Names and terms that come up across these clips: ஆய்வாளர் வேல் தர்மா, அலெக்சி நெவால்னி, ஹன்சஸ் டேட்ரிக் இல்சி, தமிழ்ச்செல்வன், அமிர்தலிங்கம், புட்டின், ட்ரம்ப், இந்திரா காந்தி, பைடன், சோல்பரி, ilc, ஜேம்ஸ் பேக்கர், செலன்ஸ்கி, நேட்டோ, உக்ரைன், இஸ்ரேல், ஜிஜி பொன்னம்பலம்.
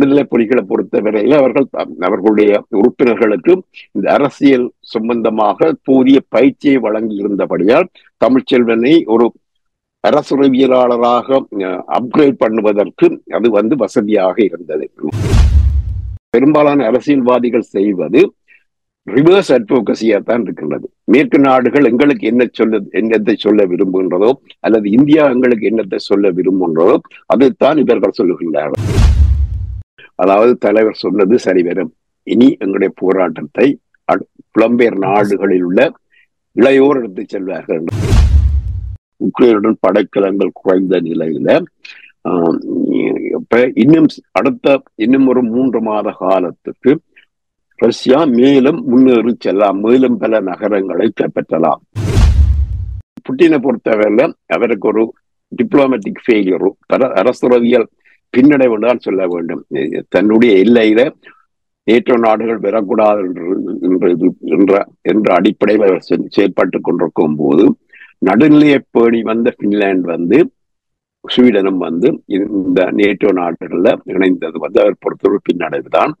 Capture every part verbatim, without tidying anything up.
விடுதலை புலிகளை பொறுத்தவரையில் அவர்கள் அவர்களுடைய உறுப்பினர்களுக்கு இந்த அரசியல் சம்பந்தமாக போதிய பயிற்சியை வழங்கி இருந்தபடியால் தமிழ்ச்செல்வனை ஒரு அரசுறவியலாளராக அப்கிரேட் பண்ணுவதற்கு அது வந்து வசதியாக இருந்தது. பெரும்பாலான அரசியல்வாதிகள் செய்வது ரிவர்ஸ் அட்வோகசியா தான் இருக்கின்றது. மேற்கு நாடுகள் எங்களுக்கு என்ன சொல்ல என்னத்தை சொல்ல விரும்புகின்றதோ அல்லது இந்தியா எங்களுக்கு என்னத்தை சொல்ல விரும்புகின்றதோ அதைத்தான் இவர்கள் சொல்லுகின்றார்கள். அதாவது தலைவர் சொன்னது சரிவரும். இனி எங்களுடைய போராட்டத்தை புலம்பெயர் நாடுகளில் உள்ள இளையோர் எடுத்து செல்வார்கள். உக்ரைனுடன் படைக்கலங்கள் குறைந்த நிலையில இன்னும் அடுத்த இன்னும் ஒரு மூன்று மாத காலத்துக்கு ரஷ்யா மேலும் முன்னேறி செல்லாம், மேலும் பல நகரங்களை கைப்பற்றலாம். புட்டினை பொறுத்தவரையில அவருக்கு ஒரு டிப்ளமேட்டிக் ஃபெயிலியர், அரசுறவியல் பின்னடைவு தான் சொல்ல வேண்டும். தன்னுடைய எல்லையில நேட்டோ நாடுகள் பெறக்கூடாது என்ற என்ற அடிப்படையில் அவர் செயல்பட்டு கொண்டிருக்கும் போது நடுநிலையை பேணி வந்த பின்லாந்து வந்து ஸ்வீடனும் வந்து இந்த நேட்டோ நாடுகள்ல இணைந்தது வந்து அவர் பொறுத்தவரை பின்னடைவு தான்.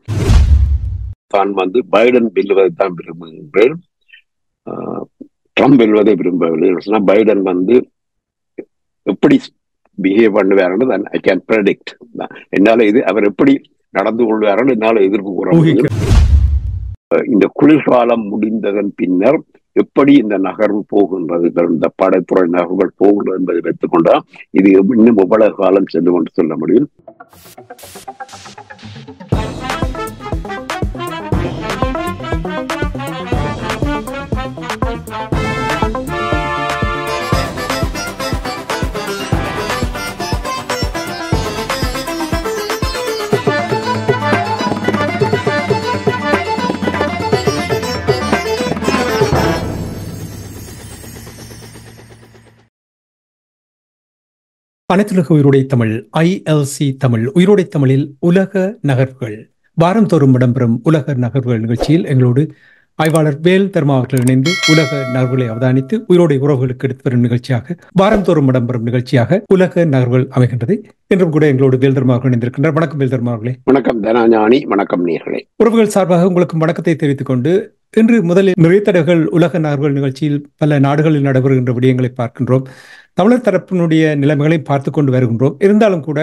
தான் வந்து பைடன் வெல்வதைத்தான் விரும்புகின்றேன், ட்ரம்ப் வெல்வதை விரும்பவில்லை. பைடன் வந்து எப்படி பிஹேவ் பண்ணுவாருன்னு ஐ கேன் ப்ரெடிக்ட். என்னால இது அவர் எப்படி நடந்து கொள்வாருன்னு என்னால எதிர்ப்பு கூற முடியும். இந்த குளிர்காலம் முடிந்ததன் பின்னர் எப்படி இந்த நகர்வு போகின்றது, இந்த படைப்புற நகர்வுகள் போகின்றது என்பதை வைத்துக் கொண்டால் இது இன்னும் எவ்வளவு காலம் செல்லும் என்று சொல்ல முடியும். அனைத்துலக உயிரோடை Tamil I L C Tamil உயிரோடை தமிழில் உலக நகர்வுகள் வாரந்தோறும் இடம்பெறும் உலக நகர்வுகள் நிகழ்ச்சியில் எங்களோடு ஆய்வாளர் வேல் தர்மா அவர்கள் இணைந்து உலக நகர்வுகளை அவதானித்து உயிரோடை உறவுகளுக்கு எடுத்து வரும் நிகழ்ச்சியாக வாரந்தோறும் இடம்பெறும் நிகழ்ச்சியாக உலக நகர்வுகள் அமைகின்றது. என்றும் கூட எங்களோடு வேல் தர்மா அவர்கள் இணைந்திருக்கின்றார். வணக்கம் வேல் தர்மா அவர்களே. வணக்கம் தனாஞானி, வணக்கம் நேயர்களே. உறவுகள் சார்பாக உங்களுக்கும் வணக்கத்தை தெரிவித்துக் கொண்டு இன்று முதலில் நிறைய தடவைகள் உலக நகர்வுகள் நிகழ்ச்சியில் பல நாடுகளில் நடைபெறுகின்ற விடயங்களை பார்க்கின்றோம். தமிழர் தரப்பினுடைய நிலைமைகளை பார்த்து கொண்டு வருகின்றோம். இருந்தாலும் கூட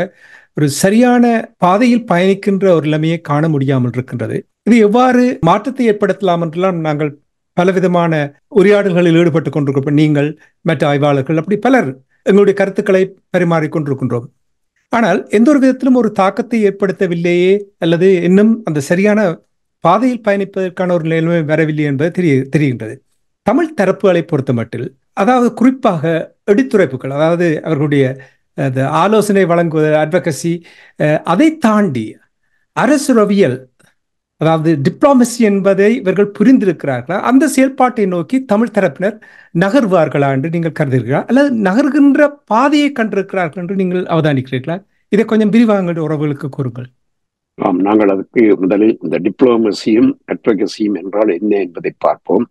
ஒரு சரியான பாதையில் பயணிக்கின்ற ஒரு நிலைமையை காண முடியாமல் இருக்கின்றது. இது எவ்வாறு மாற்றத்தை ஏற்படுத்தலாம் என்றெல்லாம் நாங்கள் பலவிதமான உரையாடல்களில் ஈடுபட்டு கொண்டிருக்கிறோம். நீங்கள் மற்ற ஆய்வாளர்கள் அப்படி பலர் எங்களுடைய கருத்துக்களை பரிமாறிக்கொண்டிருக்கின்றோம். ஆனால் எந்த ஒரு விதத்திலும் ஒரு தாக்கத்தை ஏற்படுத்தவில்லையே அல்லது இன்னும் அந்த சரியான பாதையில் பயணிப்பதற்கான ஒரு நிலைமை வரவில்லை என்பது தெரிய தெரிகின்றது. தமிழ் தரப்புகளை பொறுத்த மட்டில் அதாவது குறிப்பாக எடுத்துரைப்புகள், அதாவது அவர்களுடைய ஆலோசனை வழங்குவது அட்வொகசி, அதை தாண்டி அரசுறவியல் அதாவது டிப்ளோமசி என்பதை இவர்கள் புரிந்திருக்கிறார்களா? அந்த செயல்பாட்டை நோக்கி தமிழ் தரப்பினர் நகர்வார்களா என்று நீங்கள் கருதுகிறீர்களா? அல்லது நகர்கின்ற பாதையை கண்டிருக்கிறார்கள் என்று நீங்கள் அவதானிக்கிறீர்களா? இதை கொஞ்சம் விரிவாக உறவுகளுக்கு கூறுங்கள். ஆம், நாங்கள் அதுக்கு முதலில் இந்த டிப்ளோமசியும் அட்வொகசியும் என்றால் என்ன என்பதை பார்ப்போம்.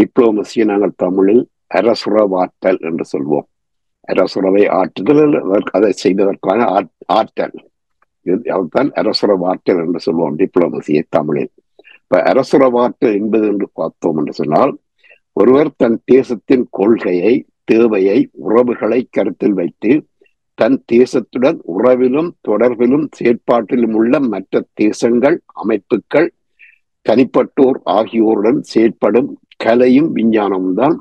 டிப்ளோமசியை நாங்கள் தமிழில் அரசுறவாற்றல் என்று சொல்வோம். அரசுறவை ஆற்றுதல், அதை செய்ததற்கான ஆற்றல், அதுதான் அரசுறவாற்றல் என்று சொல்வோம் டிப்ளோமசியை தமிழில். இப்ப அரசுறவாற்றல் என்பது என்று பார்த்தோம் என்று சொன்னால், ஒருவர் தன் தேசத்தின் கொள்கையை, தேவையை, உறவுகளை கருத்தில் வைத்து தன் தேசத்துடன் உறவிலும் தொடர்பிலும் செயற்பாட்டிலும் உள்ள மற்ற தேசங்கள், அமைப்புகள், தனிப்பட்டோர் ஆகியோருடன் செயற்படும் கலையும் விஞ்ஞானமும் தான்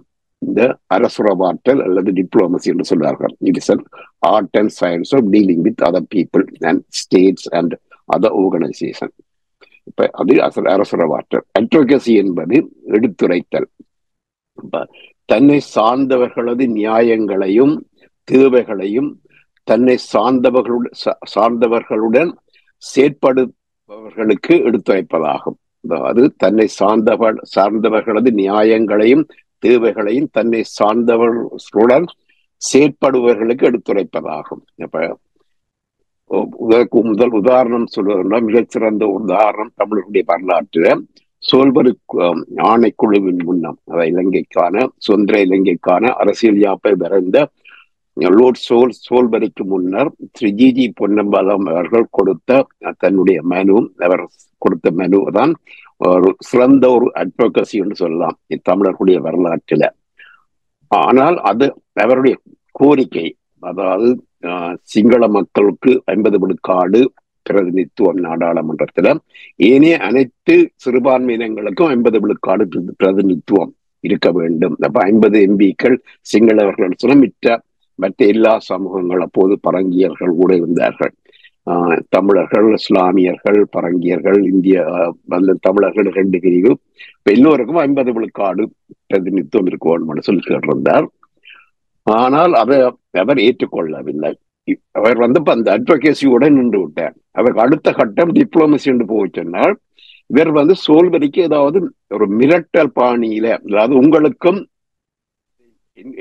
இந்த அரசுறவாற்றல் அல்லது டிப்ளோமசி என்று சொல்வார்கள். It is an art and science of dealing with other people and states and other organization. இப்ப அது அரசுறவாற்றல். அட்வொகசி என்பது எடுத்துரைத்தல். தன்னை சார்ந்தவர்களது நியாயங்களையும் தேவைகளையும் தன்னை சார்ந்தவர்களுடன் சார்ந்தவர்களுடன் செயற்படுபவர்களுக்கு எடுத்துரைப்பதாகும். அதாவது தன்னை சார்ந்தவர் சார்ந்தவர்களது நியாயங்களையும் தேவைகளையும் தன்னை சார்ந்தவர்களுடன் செயற்படுபவர்களுக்கு எடுத்துரைப்பதாகும். இப்ப முதல் உதாரணம் சொல்வதென்றால், மிகச்சிறந்த உதாரணம் தமிழர்களுடைய வரலாற்றில சோல்பரு ஆணைக்குழுவின் முன்னம், அதாவது இலங்கைக்கான சுதந்திர இலங்கைக்கான அரசியல் யாப்பை வரைந்த லோட் சோல் சோல்பரிக்கு முன்னர் ஸ்ரீ ஜிஜி பொன்னம்பாலம் அவர்கள் கொடுத்த தன்னுடைய மனு, அவர் கொடுத்த மனு தான் ஒரு சிறந்த ஒரு அட்வொகசி என்று சொல்லலாம் தமிழர்களுடைய வரலாற்றில். ஆனால் அது அவருடைய கோரிக்கை, அதாவது சிங்கள மக்களுக்கு ஐம்பது விழுக்காடு பிரதிநிதித்துவம் நாடாளுமன்றத்தில், ஏனே அனைத்து சிறுபான்மையினங்களுக்கும் ஐம்பது விழுக்காடு பிரதிநிதித்துவம் இருக்க வேண்டும். அப்ப ஐம்பது எம்பிக்கள் சிங்களவர்கள் சொன்ன மிற்ற மற்ற எல்லா சமூகங்கள், அப்போது பரங்கியர்கள் கூட இருந்தார்கள், தமிழர்கள், இஸ்லாமியர்கள், பரங்கியர்கள், இந்திய அந்த தமிழர்கள் ரெண்டு பிரிவு, எல்லோருக்கும் ஐம்பது விழுக்காடு பிரதிநிதித்துவம் இருக்க வேண்டும் சொல்லி கேட்டிருந்தார். ஆனால் அதை அவர் ஏற்றுக்கொள்ளவில்லை. அவர் வந்து அந்த அட்வொகேசியோட நின்று விட்டார். அவருக்கு அடுத்த கட்டம் டிப்ளோமசி என்று போய் சொன்னால், இவர் வந்து சோல்வரிக்கு ஏதாவது ஒரு மிரட்டல் பாணியில, அதாவது உங்களுக்கும்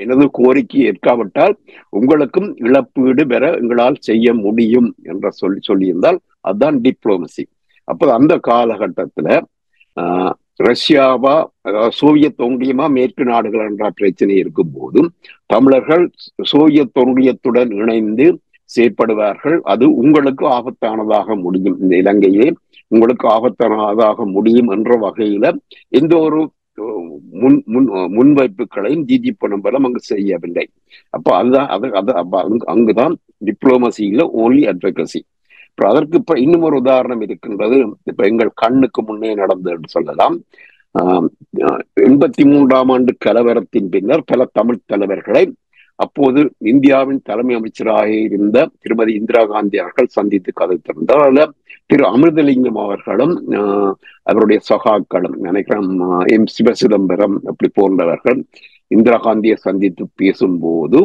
எனது கோரிக்கை ஏற்காவிட்டால் உங்களுக்கும் இழப்பீடு பெற எங்களால் செய்ய முடியும் என்ற சொல்லி சொல்லியிருந்தால் அதுதான் டிப்ளோமசி. அப்போ அந்த காலகட்டத்தில் ரஷ்யாவா சோவியத் ஒன்றியமா மேற்கு நாடுகள் என்ற பிரச்சனை இருக்கும் போதும் தமிழர்கள் சோவியத் ஒன்றியத்துடன் இணைந்து செயற்படுவார்கள், அது உங்களுக்கு ஆபத்தானதாக முடியும், இந்த இலங்கையிலே உங்களுக்கு ஆபத்தானதாக முடியும் என்ற வகையில எந்த ஒரு முன் முன் முன்வைப்புகளையும் ஜிஜி பொன்னம்பலம் அங்கு செய்யவில்லை. அப்போ அதுதான் அது அது அங்குதான் டிப்ளோமசியில ஓன்லி அட்வொகசி. இப்போ அதற்கு இப்போ இன்னும் ஒரு உதாரணம் இருக்கின்றது, இப்போ எங்கள் கண்ணுக்கு முன்னே நடந்ததுன்னு சொல்லலாம். எண்பத்தி மூன்றாம் ஆண்டு கலவரத்தின் பின்னர் பல தமிழ் தலைவர்களை அப்போது இந்தியாவின் தலைமை அமைச்சராக இருந்த திருமதி இந்திரா காந்தி அவர்கள் சந்தித்து கதைத்திருந்தார். அதுல திரு அமிர்தலிங்கம் அவர்களும் அவருடைய சகாக்களும் நினைக்கிறேன் எம் சிவ சிதம்பரம் அப்படி போன்றவர்கள் இந்திரா காந்தியை சந்தித்து பேசும்போது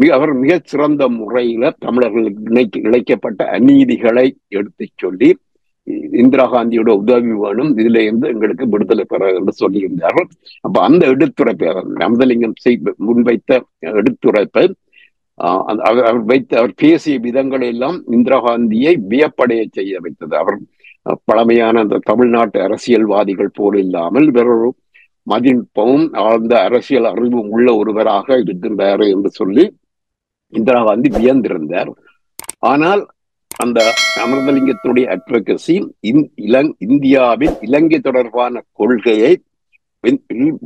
மிக அவர் மிகச் சிறந்த முறையில தமிழர்களுக்கு இழைக்க இழைக்கப்பட்ட அநீதிகளை எடுத்து சொல்லி இந்திரா காந்தியோட உதவி வேணும், இதுல இருந்து எங்களுக்கு விடுதலை பெற என்று சொல்லியிருந்தார்கள். அப்ப அந்த எடுத்துரைப்பை அமிர்தலிங்கம் முன்வைத்த எடுத்துரைப்பை அவர் வைத்த அவர் பேசிய விதங்கள் எல்லாம் இந்திரா காந்தியை வியப்படைய செய்ய வைத்தது. அவர் பழமையான அந்த தமிழ்நாட்டு அரசியல்வாதிகள் போல் இல்லாமல் வேறொரு மதிப்பும் ஆழ்ந்த அரசியல் அறிவும் உள்ள ஒருவராக இருக்கின்றார் என்று சொல்லி இந்திரா காந்தி வியந்திருந்தார். ஆனால் அந்த அமிர்தலிங்கத்தினுடைய அட்வொகசி இந்தியாவின் இலங்கை தொடர்பான கொள்கையை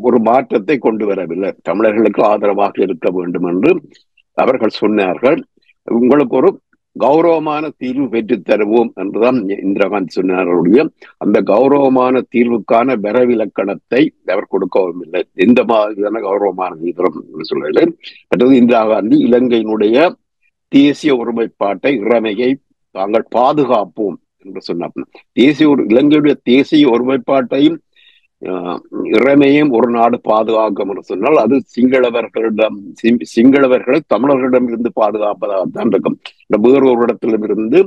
ஒரு மாற்றத்தை கொண்டு வரவில்லை. தமிழர்களுக்கு ஆதரவாக இருக்க வேண்டும் என்று அவர்கள் சொன்னார்கள். உங்களுக்கு ஒரு கௌரவமான தீர்வு பெற்றுத் தருவோம் என்றுதான் இந்திரா காந்தி சொன்னார்களுடைய அந்த கௌரவமான தீர்வுக்கான வரவிலக்கணத்தை அவர் கொடுக்கவும் இல்லை. எந்த மாதிரியான கௌரவமான தீவிரம் சொல்லலை. மற்றது இந்திரா காந்தி இலங்கையினுடைய தேசிய ஒருமைப்பாட்டை இறமையை தாங்கள் பாதுகாப்போம் என்று சொன்னார். தேசிய ஒரு இலங்கையுடைய தேசிய ஒருமைப்பாட்டையும் இறைமையும் ஒரு நாடு பாதுகாக்கும் என்று சொன்னால் அது சிங்களவர்களிடம் சிங்களவர்களை தமிழர்களிடம் இருந்து பாதுகாப்பதாகத்தான் இருக்கும். வேறொரு இடத்திலும் இருந்து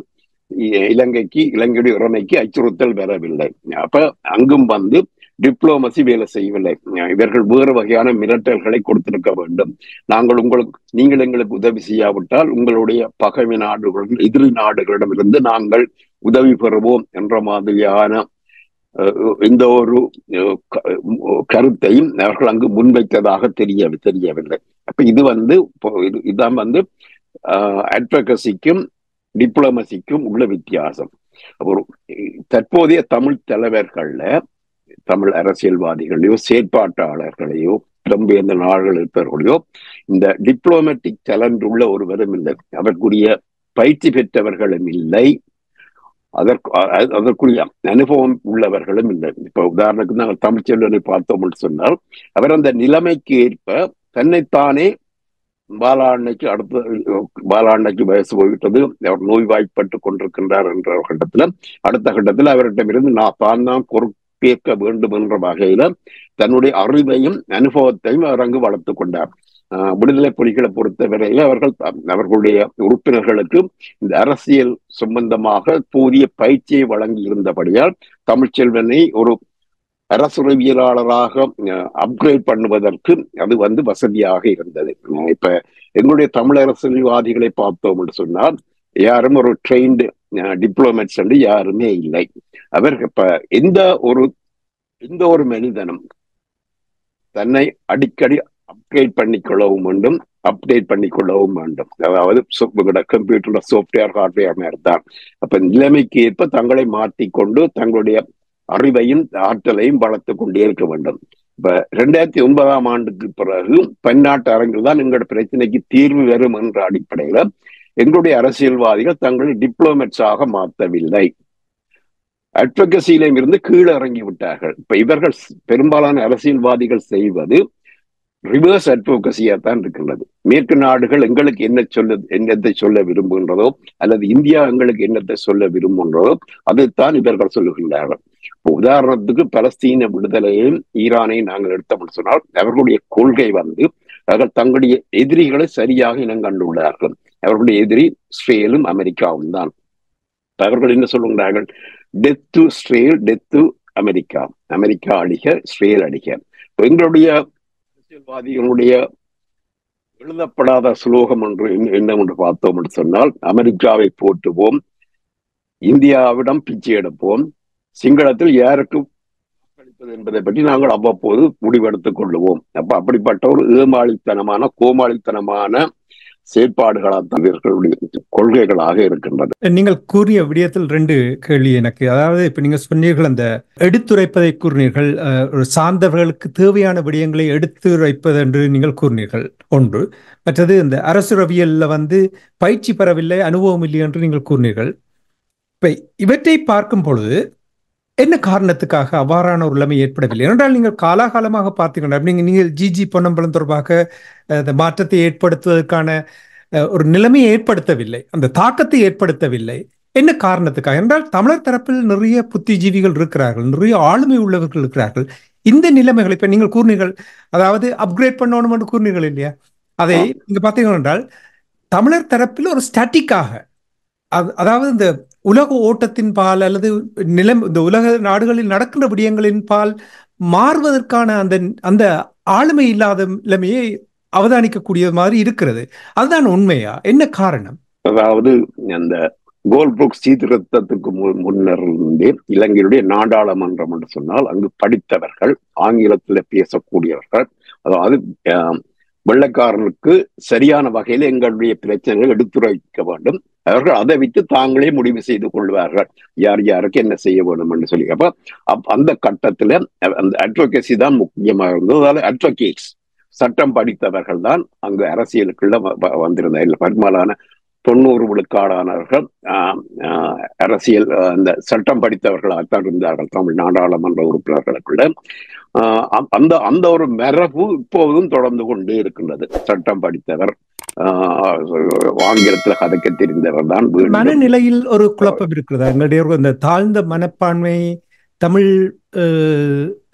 இலங்கைக்கு இலங்கையுடைய இறைமைக்கு அச்சுறுத்தல் பெறவில்லை. அப்ப அங்கும் வந்து டிப்ளோமசி வேலை செய்யவில்லை. இவர்கள் வேறு வகையான மிரட்டல்களை கொடுத்திருக்க வேண்டும். நாங்கள் உங்களுக்கு நீங்கள் எங்களுக்கு உதவி செய்யாவிட்டால் உங்களுடைய பகைமை நாடுகள் எதிரி நாடுகளிடமிருந்து நாங்கள் உதவி பெறுவோம் என்ற மாதிரியான எந்த ஒரு கருத்தையும் அவர்கள் அங்கு முன்வைத்ததாக தெரிய தெரியவில்லை. அப்ப இது வந்து இதுதான் வந்து அட்வொகசிக்கும் டிப்ளோமசிக்கும் உள்ள வித்தியாசம். ஒரு தற்போதைய தமிழ் தலைவர்கள்ல தமிழ் அரசியல்வாதிகளையோ செயற்பாட்டாளர்களையோ இடம்பெயர்ந்த நாடுகள் இருப்பவர்களையோ இந்த டிப்ளோமேட்டிக் டேலண்ட் உள்ள ஒருவரும் இல்லை, அதற்குரிய பயிற்சி பெற்றவர்களும் இல்லை, அதற்கு அதற்குரிய அனுபவம் உள்ளவர்களும் இல்லை. இப்போ உதாரணத்துக்கு நாங்கள் தமிழ்ச்செல்வனை பார்த்தோம் சொன்னால் அவர் அந்த நிலைமைக்கு ஏற்ப தன்னைத்தானே பாலாண்மைக்கு அடுத்த பாலாண்மைக்கு வயசு போய்விட்டது, அவர் நோய்வாய்ப்பட்டு கொண்டிருக்கின்றார் என்ற கட்டத்தில் அடுத்த கட்டத்தில் அவரிடமிருந்து நான் தான் தான் பொறு கேட்க வேண்டும் என்ற வகையில தன்னுடைய அறிவையும் அனுபவத்தையும் அவர் அங்கு வளர்த்து கொண்டார். ஆஹ் விடுதலை புலிகளை பொறுத்த வரையில அவர்கள் அவர்களுடைய உறுப்பினர்களுக்கு இந்த அரசியல் சம்பந்தமாக போதிய பயிற்சியை வழங்கி இருந்தபடியால் தமிழ்ச்செல்வனை ஒரு அரசுறவியலாளராக அப்கிரேட் பண்ணுவதற்கு அது வந்து வசதியாக இருந்தது. இப்ப எங்களுடைய தமிழ் அரசியல்வாதிகளை பார்த்தோம் என்று சொன்னால் யாரும் ஒரு ட்ரெயின்டு டிப்ளோமேட்ஸ் என்று யாருமே இல்லை. அவருக்கு இப்ப எந்த ஒரு எந்த ஒரு மனிதனும் தன்னை அடிக்கடி அப்கிரேட் பண்ணிக்கொள்ளவும் வேண்டும், அப்டேட் பண்ணிக்கொள்ளவும் வேண்டும். அதாவது கம்ப்யூட்டர்ல சாஃப்ட்வேர் ஹார்ட்வேர் மாதிரி தான். அப்ப நிலைமைக்கு ஏற்ப தங்களை மாற்றிக்கொண்டு தங்களுடைய அறிவையும் ஆற்றலையும் வளர்த்து கொண்டே இருக்க வேண்டும். இப்ப இரண்டாயிரத்தி ஒன்பதாம் ஆண்டுக்கு பிறகு பன்னாட்டு அரங்கில் தான் எங்களோட பிரச்சனைக்கு தீர்வு வரும் என்ற அடிப்படையில எங்களுடைய அரசியல்வாதிகள் தங்களை டிப்ளோமேட்ஸாக மாற்றவில்லை, அட்வகசியிலும் இருந்து கீழே இறங்கி விட்டார்கள். இப்ப இவர்கள் பெரும்பாலான அரசியல்வாதிகள் செய்வது ரிவர்ஸ் அட்வகசியா தான் இருக்கின்றது. மேற்கு நாடுகள் எங்களுக்கு என்ன சொல்ல என்னத்தை சொல்ல விரும்புகின்றதோ அல்லது இந்தியா எங்களுக்கு என்னத்தை சொல்ல விரும்புகின்றதோ அதைத்தான் இவர்கள் சொல்லுகின்றார்கள். உதாரணத்துக்கு பலஸ்தீன விடுதலையும் ஈரானை நாங்கள் எடுத்தோம்னு சொன்னால் அவர்களுடைய கொள்கை வந்து அவர்கள் தங்களுடைய எதிரிகளை சரியாக இனம் கண்டுள்ளார்கள். அவர்களுடைய எதிரி இஸ்ரேலும் அமெரிக்காவும் தான். அவர்கள் என்ன சொல்லுகிறார்கள்? Death to இஸ்ரேல், death to America, America அழிக, இஸ்ரேல் அழிக. எங்களுடைய அரசியல்வாதிகளுடைய எழுதப்படாத சுலோகம் என்று என்னவென்று பார்த்தோம் என்று சொன்னால், அமெரிக்காவை போட்டுவோம், இந்தியாவிடம் பிச்சை எடுப்போம், சிங்களத்தில் யாருக்கு வாக்களிப்பது என்பதை பற்றி நாங்கள் அவ்வப்போது முடிவெடுத்துக் கொள்ளுவோம். அப்ப அப்படிப்பட்ட ஒரு ஏமாளித்தனமான கோமாளித்தனமான செயற்பாடுகளாக இவர்களுடைய கொள்கைகளாக இருக்கின்றது. நீங்கள் கூறிய விடயத்தில் ரெண்டு கேள்வி எனக்கு. அதாவது இப்ப நீங்க சொன்னீர்கள், அந்த எடுத்துரைப்பதை கூறினீர்கள், சார்ந்தவர்களுக்கு தேவையான விடயங்களை எடுத்துரைப்பது என்று நீங்கள் கூறினீர்கள் ஒன்று. மற்றது இந்த அரசுறவியல்ல வந்து பயிற்சி பெறவில்லை, அனுபவம் இல்லை என்று நீங்கள் கூறினீர்கள். இப்ப இவற்றை பார்க்கும் பொழுது என்ன காரணத்துக்காக அவ்வாறான ஒரு நிலைமை ஏற்படவில்லை என்றால், நீங்கள் காலாகாலமாக பார்த்தீங்கன்னா நீங்கள் நீங்கள் ஜிஜி பொன்னம்பலம் தொடர்பாக அந்த மாற்றத்தை ஏற்படுத்துவதற்கான ஒரு நிலைமையை ஏற்படுத்தவில்லை, அந்த தாக்கத்தை ஏற்படுத்தவில்லை. என்ன காரணத்துக்காக என்றால், தமிழர் தரப்பில் நிறைய புத்திஜீவிகள் இருக்கிறார்கள், நிறைய ஆளுமை உள்ளவர்கள் இருக்கிறார்கள். இந்த நிலைமைகள் இப்போ நீங்கள் கூறினீர்கள், அதாவது அப்கிரேட் பண்ணணும் என்று கூறினீர்கள் இல்லையா? அதை நீங்கள் பார்த்தீங்கன்னா என்றால், தமிழர் தரப்பில் ஒரு ஸ்டாட்டிக்காக, அதாவது இந்த உலக ஓட்டத்தின் பால் அல்லது நிலம் இந்த உலக நாடுகளில் நடக்கின்ற விடயங்களின் பால் மாறுவதற்கான அந்த அந்த ஆளுமை இல்லாத நிலைமையை அவதானிக்கக்கூடிய மாதிரி இருக்கிறது. அதுதான் உண்மையா? என்ன காரணம்? அதாவது அந்த கோல்புக் சீர்திருத்தத்துக்கு முன்னர் இருந்தே இலங்கையுடைய நாடாளுமன்றம் என்று சொன்னால், அங்கு படித்தவர்கள், ஆங்கிலத்தில் பேசக்கூடியவர்கள், அதாவது வெள்ளக்காரனுக்கு சரியான வகையில் எங்களுடைய பிரச்சனைகளை எடுத்துரைக்க வேண்டும், அவர்கள் அதை விட்டு தாங்களே முடிவு செய்து கொள்வார்கள் யார் யாருக்கு என்ன செய்ய வேண்டும் என்று சொல்லி. அப்ப அந்த கட்டத்துல அந்த அட்வொகேசி தான் முக்கியமாக இருந்தது. அதாவது அட்வொகேட்ஸ், சட்டம் படித்தவர்கள் தான் அங்கு அரசியலுக்குள்ள வந்திருந்தார்கள். பெரும்பாலான தொண்ணூறு விழுக்காடானவர்கள் ஆஹ் அரசியல் அந்த சட்டம் படித்தவர்களாகத்தான் இருந்தார்கள் தமிழ் நாடாளுமன்ற உறுப்பினர்களுக்குள்ள. ஆஹ் அந்த அந்த ஒரு மரபு இப்போதும் தொடர்ந்து கொண்டே இருக்கின்றது. சட்டம் படித்தவர், ஆங்கிலத்தில் கதைக்க தெரிந்தவர் தான். மனநிலையில் ஒரு குழப்பம் இருக்கிறதா? எங்களுடைய தாழ்ந்த மனப்பான்மை தமிழ்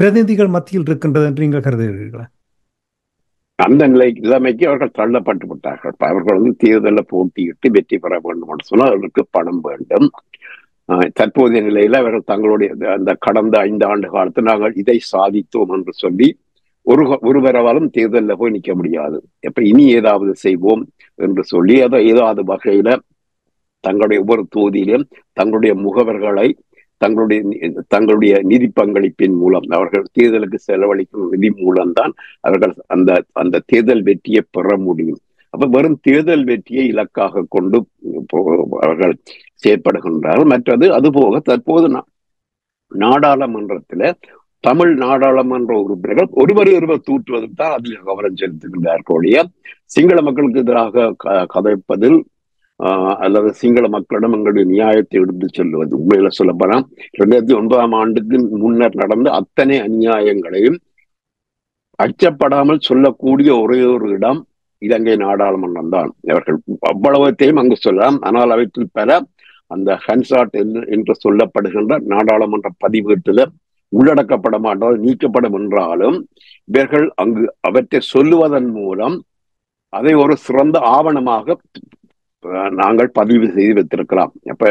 பிரதிநிதிகள் மத்தியில் இருக்கின்றது என்று நீங்கள் கருதுகிறீர்களா? அந்த நிலை நிலைமைக்கு அவர்கள் தள்ளப்பட்டு விட்டார்கள். அவர்கள் வந்து தேர்தலில் போட்டியிட்டு வெற்றி பெற வேண்டும் என்று சொன்னால் அவர்களுக்கு பணம் வேண்டும். தற்போதைய நிலையில அவர்கள் தங்களுடைய அந்த கடந்த ஐந்து ஆண்டு காலத்தில் நாங்கள் இதை சாதித்தோம் என்று சொல்லி ஒரு ஒருவரவாலும் தேர்தலில் போய் நிற்க முடியாது. எப்ப இனி ஏதாவது செய்வோம் என்று சொல்லி அதை ஏதாவது வகையில தங்களுடைய ஒவ்வொரு தொகுதியிலும் தங்களுடைய முகவர்களை தங்களுடைய தங்களுடைய நிதி பங்களிப்பின் மூலம், அவர்கள் தேர்தலுக்கு செலவழிக்கும் நிதி மூலம்தான் அவர்கள் அந்த அந்த தேர்தல் வெற்றியை பெற முடியும். அப்ப வெறும் தேர்தல் வெற்றியை இலக்காக கொண்டு அவர்கள் செயற்படுகின்றார்கள். மற்றது அதுபோக தற்போது நாடாளுமன்றத்துல தமிழ் நாடாளுமன்ற உறுப்பினர்கள் ஒருவரை ஒருவர் தூற்றுவதற்கு தான் அதில் கவனம் செலுத்துகின்றார்களோடைய சிங்கள மக்களுக்கு எதிராக கதைப்பதில் அல்லது சிங்கள மக்களிடம் எங்களுடைய நியாயத்தை எடுத்து சொல்லுவது. உண்மையில சொல்லப்போனால் இரண்டாயிரத்தி ஒன்பதாம் ஆண்டுக்கு முன்னர் நடந்த அத்தனை அநியாயங்களையும் அச்சப்படாமல் சொல்லக்கூடிய ஒரே ஒரு இடம் இலங்கை நாடாளுமன்றம் தான். அவர்கள் அவ்வளவத்தையும் அங்கு சொல்லலாம், ஆனால் அவற்றில் பெற அந்த ஹன்சாட் என்று சொல்லப்படுகின்ற நாடாளுமன்ற பதிவேட்டில் உள்ளடக்கப்பட மாட்டால் நீக்கப்படும் என்றாலும் இவர்கள் அங்கு அவற்றை சொல்லுவதன் மூலம் அதை ஒரு சிறந்த ஆவணமாக நாங்கள் பதிவு செய்து வைத்திருக்கலாம். அப்ப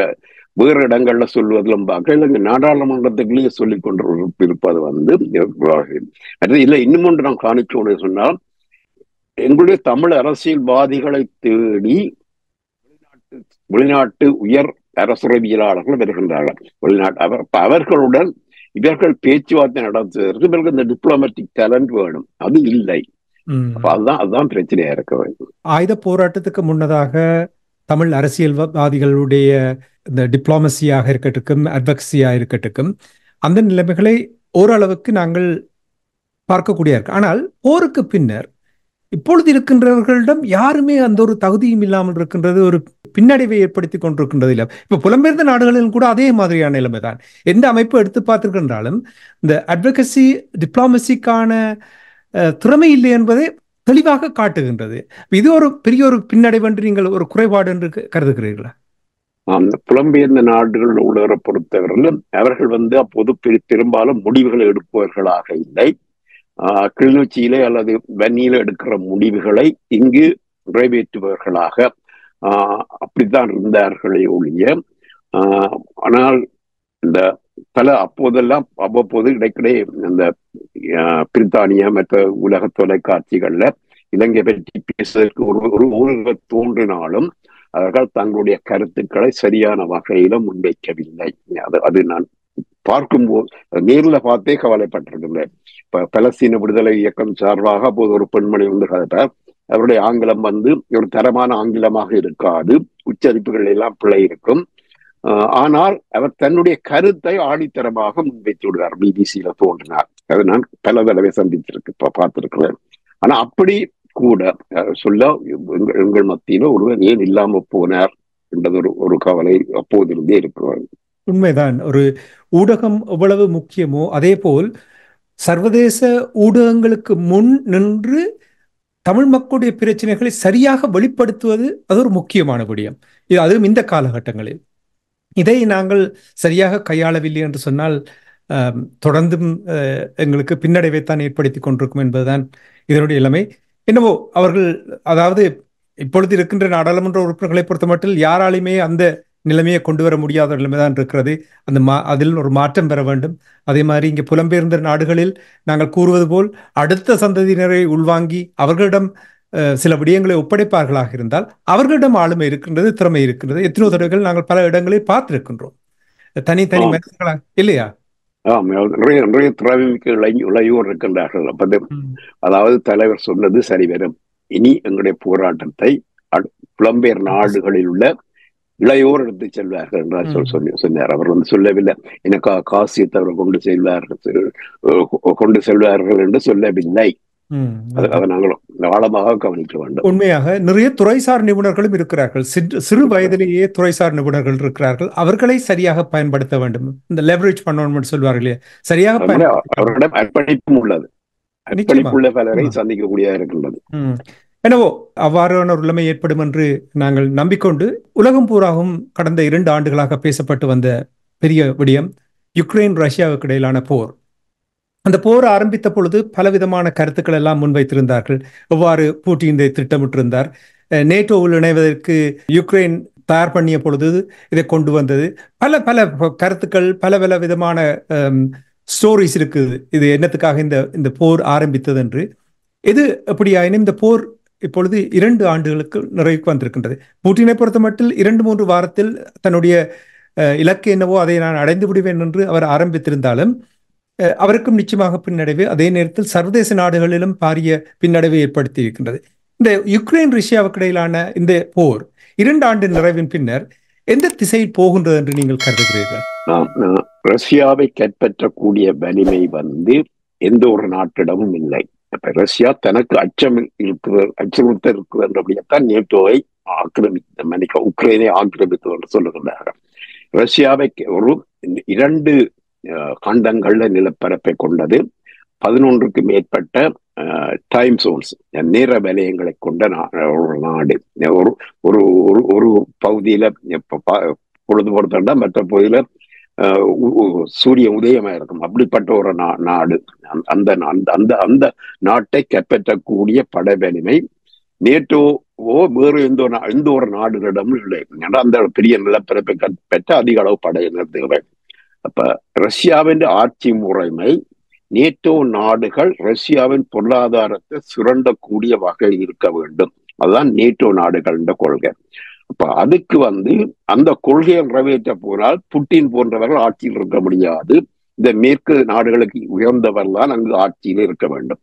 வேறு இடங்கள்ல சொல்லுவதிலும் பார்க்க நாடாளுமன்றத்துக்குள்ளேயே சொல்லிக் கொண்டு இருப்பது வந்து இல்லை. இன்னும் ஒன்று நாம் காணிக்கோன்னு சொன்னால், எங்களுடைய தமிழ் அரசியல்வாதிகளை தேடி வெளிநாட்டு வெளிநாட்டு உயர் அரசுறவியலாளர்கள் வருகின்றார்கள். வெளிநாட்டு அவர் அவர்களுடன் இவர்கள் பேச்சுவார்த்தை நடத்துவதற்கு இவர்கள் இந்த டிப்ளமேட்டிக் டேலண்ட் வேணும், அது இல்லை. அதுதான் பிரச்சனையா இருக்கு. ஆயுத போராட்டத்துக்கு முன்னதாக தமிழ் அரசியல்வாதிகளுடைய இந்த டிப்ளமசியாக இருக்கட்டும், அட்வக்சியா இருக்கட்டும், அந்த நிலைமைகளை ஓரளவுக்கு நாங்கள் பார்க்கக்கூடிய இருக்கு. ஆனால் போருக்கு பின்னர் இப்பொழுது இருக்கின்றவர்களிடம் யாருமே அந்த ஒரு தகுதியும் இல்லாமல் இருக்கின்றது ஒரு பின்னடைவை ஏற்படுத்தி கொண்டிருக்கின்றது. இல்லை, இப்போ புலம்பெயர்ந்த நாடுகளிலும் கூட அதே மாதிரியான நிலைமை தான். எந்த அமைப்பு எடுத்து பார்த்திருக்கின்றாலும் இந்த அட்வொகசி டிப்ளமசிக்கான திறமை இல்லை என்பதை தெளிவாக காட்டுகின்றது. இது ஒரு பெரிய ஒரு பின்னடைவு என்று நீங்கள் ஒரு குறைபாடு என்று கருதுகிறீர்களா? புலம்பெயர்ந்த நாடுகள் உள்ளவரை பொறுத்தவரையிலும் அவர்கள் வந்து அப்போது பெரும்பாலும் முடிவுகளை எடுப்பவர்களாக இல்லை. கிளிநொச்சியிலே அல்லது வன்னியில எடுக்கிற முடிவுகளை இங்கு நிறைவேற்றுபவர்களாக ஆஹ் அப்படித்தான் இருந்தார்களே ஒழிய, ஆஹ் ஆனால் இந்த பல அப்போதெல்லாம் அவ்வப்போது இடைக்கிடையே இந்த பிரித்தானியா மற்ற உலக தொலைக்காட்சிகள்ல இலங்கை பற்றி பேசுவதற்கு ஒரு ஒரு தோன்றினாலும் அவர்கள் தங்களுடைய கருத்துக்களை சரியான வகையில முன்வைக்கவில்லை. அது அது நான் பார்க்கும்போது நேரில் பார்த்தே கவலைப்பட்டிருக்கின்றேன். இப்போ பலஸ்தீன விடுதலை இயக்கம் சார்பாக அப்போது ஒரு பெண்மணி வந்து கதைத்தார். அவருடைய ஆங்கிலம் வந்து ஒரு தரமான ஆங்கிலமாக இருக்காது, உச்சரிப்புகள் எல்லாம் பிழை இருக்கும். ஆனால் அவர் தன்னுடைய கருத்தை ஆணித்தரமாக முன்வைத்து விடுவார். பிபிசியில தோன்றினார். அதை நான் பல தடவை சந்திச்சிருக்கு, பார்த்திருக்கிறேன். ஆனா அப்படி கூட சொல்ல எங்கள் மத்தியில ஒருவர் ஏன் இல்லாம போனார் என்றது ஒரு ஒரு கவலை அப்போதிருந்தே இருக்கிறார். உண்மைதான். ஒரு ஊடகம் எவ்வளவு முக்கியமோ அதே போல் சர்வதேச ஊடகங்களுக்கு முன் நின்று தமிழ் மக்களுடைய பிரச்சனைகளை சரியாக வெளிப்படுத்துவது அது ஒரு முக்கியமான விடயம். இது அதுவும் இந்த காலகட்டங்களில் இதை நாங்கள் சரியாக கையாளவில்லை என்று சொன்னால் தொடர்ந்தும் எங்களுக்கு பின்னடைவைத்தான் ஏற்படுத்தி கொண்டிருக்கும் என்பதுதான் இதனுடைய இளமை. என்னவோ அவர்கள், அதாவது இப்பொழுது இருக்கின்ற நாடாளுமன்ற உறுப்பினர்களை பொறுத்த மட்டும் யாராலையுமே அந்த நிலைமையை கொண்டு வர முடியாத நிலைமை தான் இருக்கிறது. அந்த மா அதில் ஒரு மாற்றம் பெற வேண்டும். அதே மாதிரி இங்கே புலம்பெயர்ந்த நாடுகளில் நாங்கள் கூறுவது போல் அடுத்த சந்ததியினரை உள்வாங்கி அவர்களிடம் சில விடயங்களை ஒப்படைப்பார்களாக இருந்தால் அவர்களிடம் ஆளுமை இருக்கின்றது, திறமை இருக்கின்றது. எத்தனையோ தடவைகள் நாங்கள் பல இடங்களில் பார்த்திருக்கின்றோம். தனித்தனி மனிதர்களாக இல்லையா நிறைய நிறைய திறமைமிக்க இளையோர் இருக்கின்றார்கள். அப்பது அதாவது தலைவர் சொன்னது சரி வரும். இனி எங்களுடைய போராட்டத்தை புலம்பெயர் நாடுகளில் உள்ள இளையோர் எடுத்து செல்வார்கள் என்றால் சொன்னார். அவர் வந்து சொல்லவில்லை எனக்கா காசியத்தை அவர் கொண்டு செல்வார்கள் கொண்டு செல்வார்கள் என்று சொல்லவில்லை. உண்மையாக நிறைய துறைசார் நிபுணர்களும் இருக்கிறார்கள். சிறு வயதிலேயே துறைசார் நிபுணர்கள் இருக்கிறார்கள். அவர்களை சரியாக பயன்படுத்த வேண்டும். இந்த லெவரேஜ் பண்ணணும் சொல்வார்களே, சரியாக அவர்களிடம் அர்ப்பணிப்பும் உள்ளது. அர்ப்பணிப்புள்ள பலரை சந்திக்கக்கூடிய இருக்கின்றது. எனவோ அவ்வாறான ஒரு நிலைமை ஏற்படும் என்று நாங்கள் நம்பிக்கொண்டு, உலகம் பூராவும் கடந்த இரண்டு ஆண்டுகளாக பேசப்பட்டு வந்த பெரிய விடயம் யுக்ரைன் ரஷ்யாவுக்கு இடையிலான போர். அந்த போர் ஆரம்பித்த பொழுது பலவிதமான கருத்துக்கள் எல்லாம் முன்வைத்திருந்தார்கள். எவ்வாறு பூட்டின் இதை திட்டமிட்டிருந்தார், நேட்டோவில் இணைவதற்கு யுக்ரைன் தயார் பண்ணிய பொழுது இதை கொண்டு வந்தது, பல பல கருத்துக்கள், பல பல விதமான ஸ்டோரிஸ் இருக்குது. இது என்னத்துக்காக இந்த இந்த போர் ஆரம்பித்தது என்று. இது எப்படியாயினும் இந்த போர் இப்பொழுது இரண்டு ஆண்டுகளுக்கு நிறைவுக்கு வந்திருக்கின்றது. பூட்டினை பொறுத்த மட்டில் இரண்டு மூன்று வாரத்தில் தன்னுடைய இலக்கு என்னவோ அதை நான் அடைந்து விடுவேன் என்று அவர் ஆரம்பித்திருந்தாலும் அவருக்கும் நிச்சயமாக பின்னடைவு, அதே நேரத்தில் சர்வதேச நாடுகளிலும் பாரிய பின்னடைவை ஏற்படுத்தி இருக்கின்றது. இந்த யுக்ரைன் ரஷ்யாவுக்கு இடையிலான இந்த போர் இரண்டு ஆண்டு நிறைவின் பின்னர் எந்த திசையில் போகின்றது என்று நீங்கள் கருதுகிறீர்கள்? ரஷ்யாவை கைப்பற்றக்கூடிய வலிமை வந்து எந்த ஒரு நாட்டிடமும் இல்லை. அப்ப ரஷ்யா தனக்கு அச்சம் இருக்கிற அச்சமுறுத்த இருக்கிறது அப்படித்தான் நேட்டோவை ஆக்கிரமித்த மன்னிக்க உக்ரைனை ஆக்கிரமித்து என்று சொல்லுகின்றார்கள். ரஷ்யாவை ஒரு இரண்டு கண்டங்கள்ல நிலப்பரப்பை கொண்டது, பதினொன்றுக்கு மேற்பட்ட டைம் சோன்ஸ் நேர வலயங்களை கொண்ட ஒரு நாடு. ஒரு ஒரு ஒரு பகுதியில பொழுது பொறுத்தா மற்ற பகுதியில சூரிய உதயமா இருக்கும். அப்படிப்பட்ட ஒரு நாடு அந்த அந்த அந்த நாட்டை கைப்பற்றக்கூடிய படைவலிமை நேட்டோவோ வேறு எந்த எந்த ஒரு நாடுகளிடமும் இல்லை. ஏன்னா அந்த பெரிய நிலப்பரப்பை கைப்பற்ற அதிக அளவு படையினர் தேவை. அப்ப ரஷ்யாவின் ஆட்சி முறைமை நேட்டோ நாடுகள் ரஷ்யாவின் பொருளாதாரத்தை சுரண்டக்கூடிய வகையில் இருக்க வேண்டும். அதுதான் நேட்டோ நாடுகள் என்ற கொள்கை. அப்ப அதுக்கு வந்து அந்த கொள்கையை நிறைவேற்ற போனால் புட்டின் போன்றவர்கள் ஆட்சியில் இருக்க முடியாது. இந்த மேற்கு நாடுகளுக்கு உயர்ந்தவர்கள் தான் அங்கு ஆட்சியில் இருக்க வேண்டும்.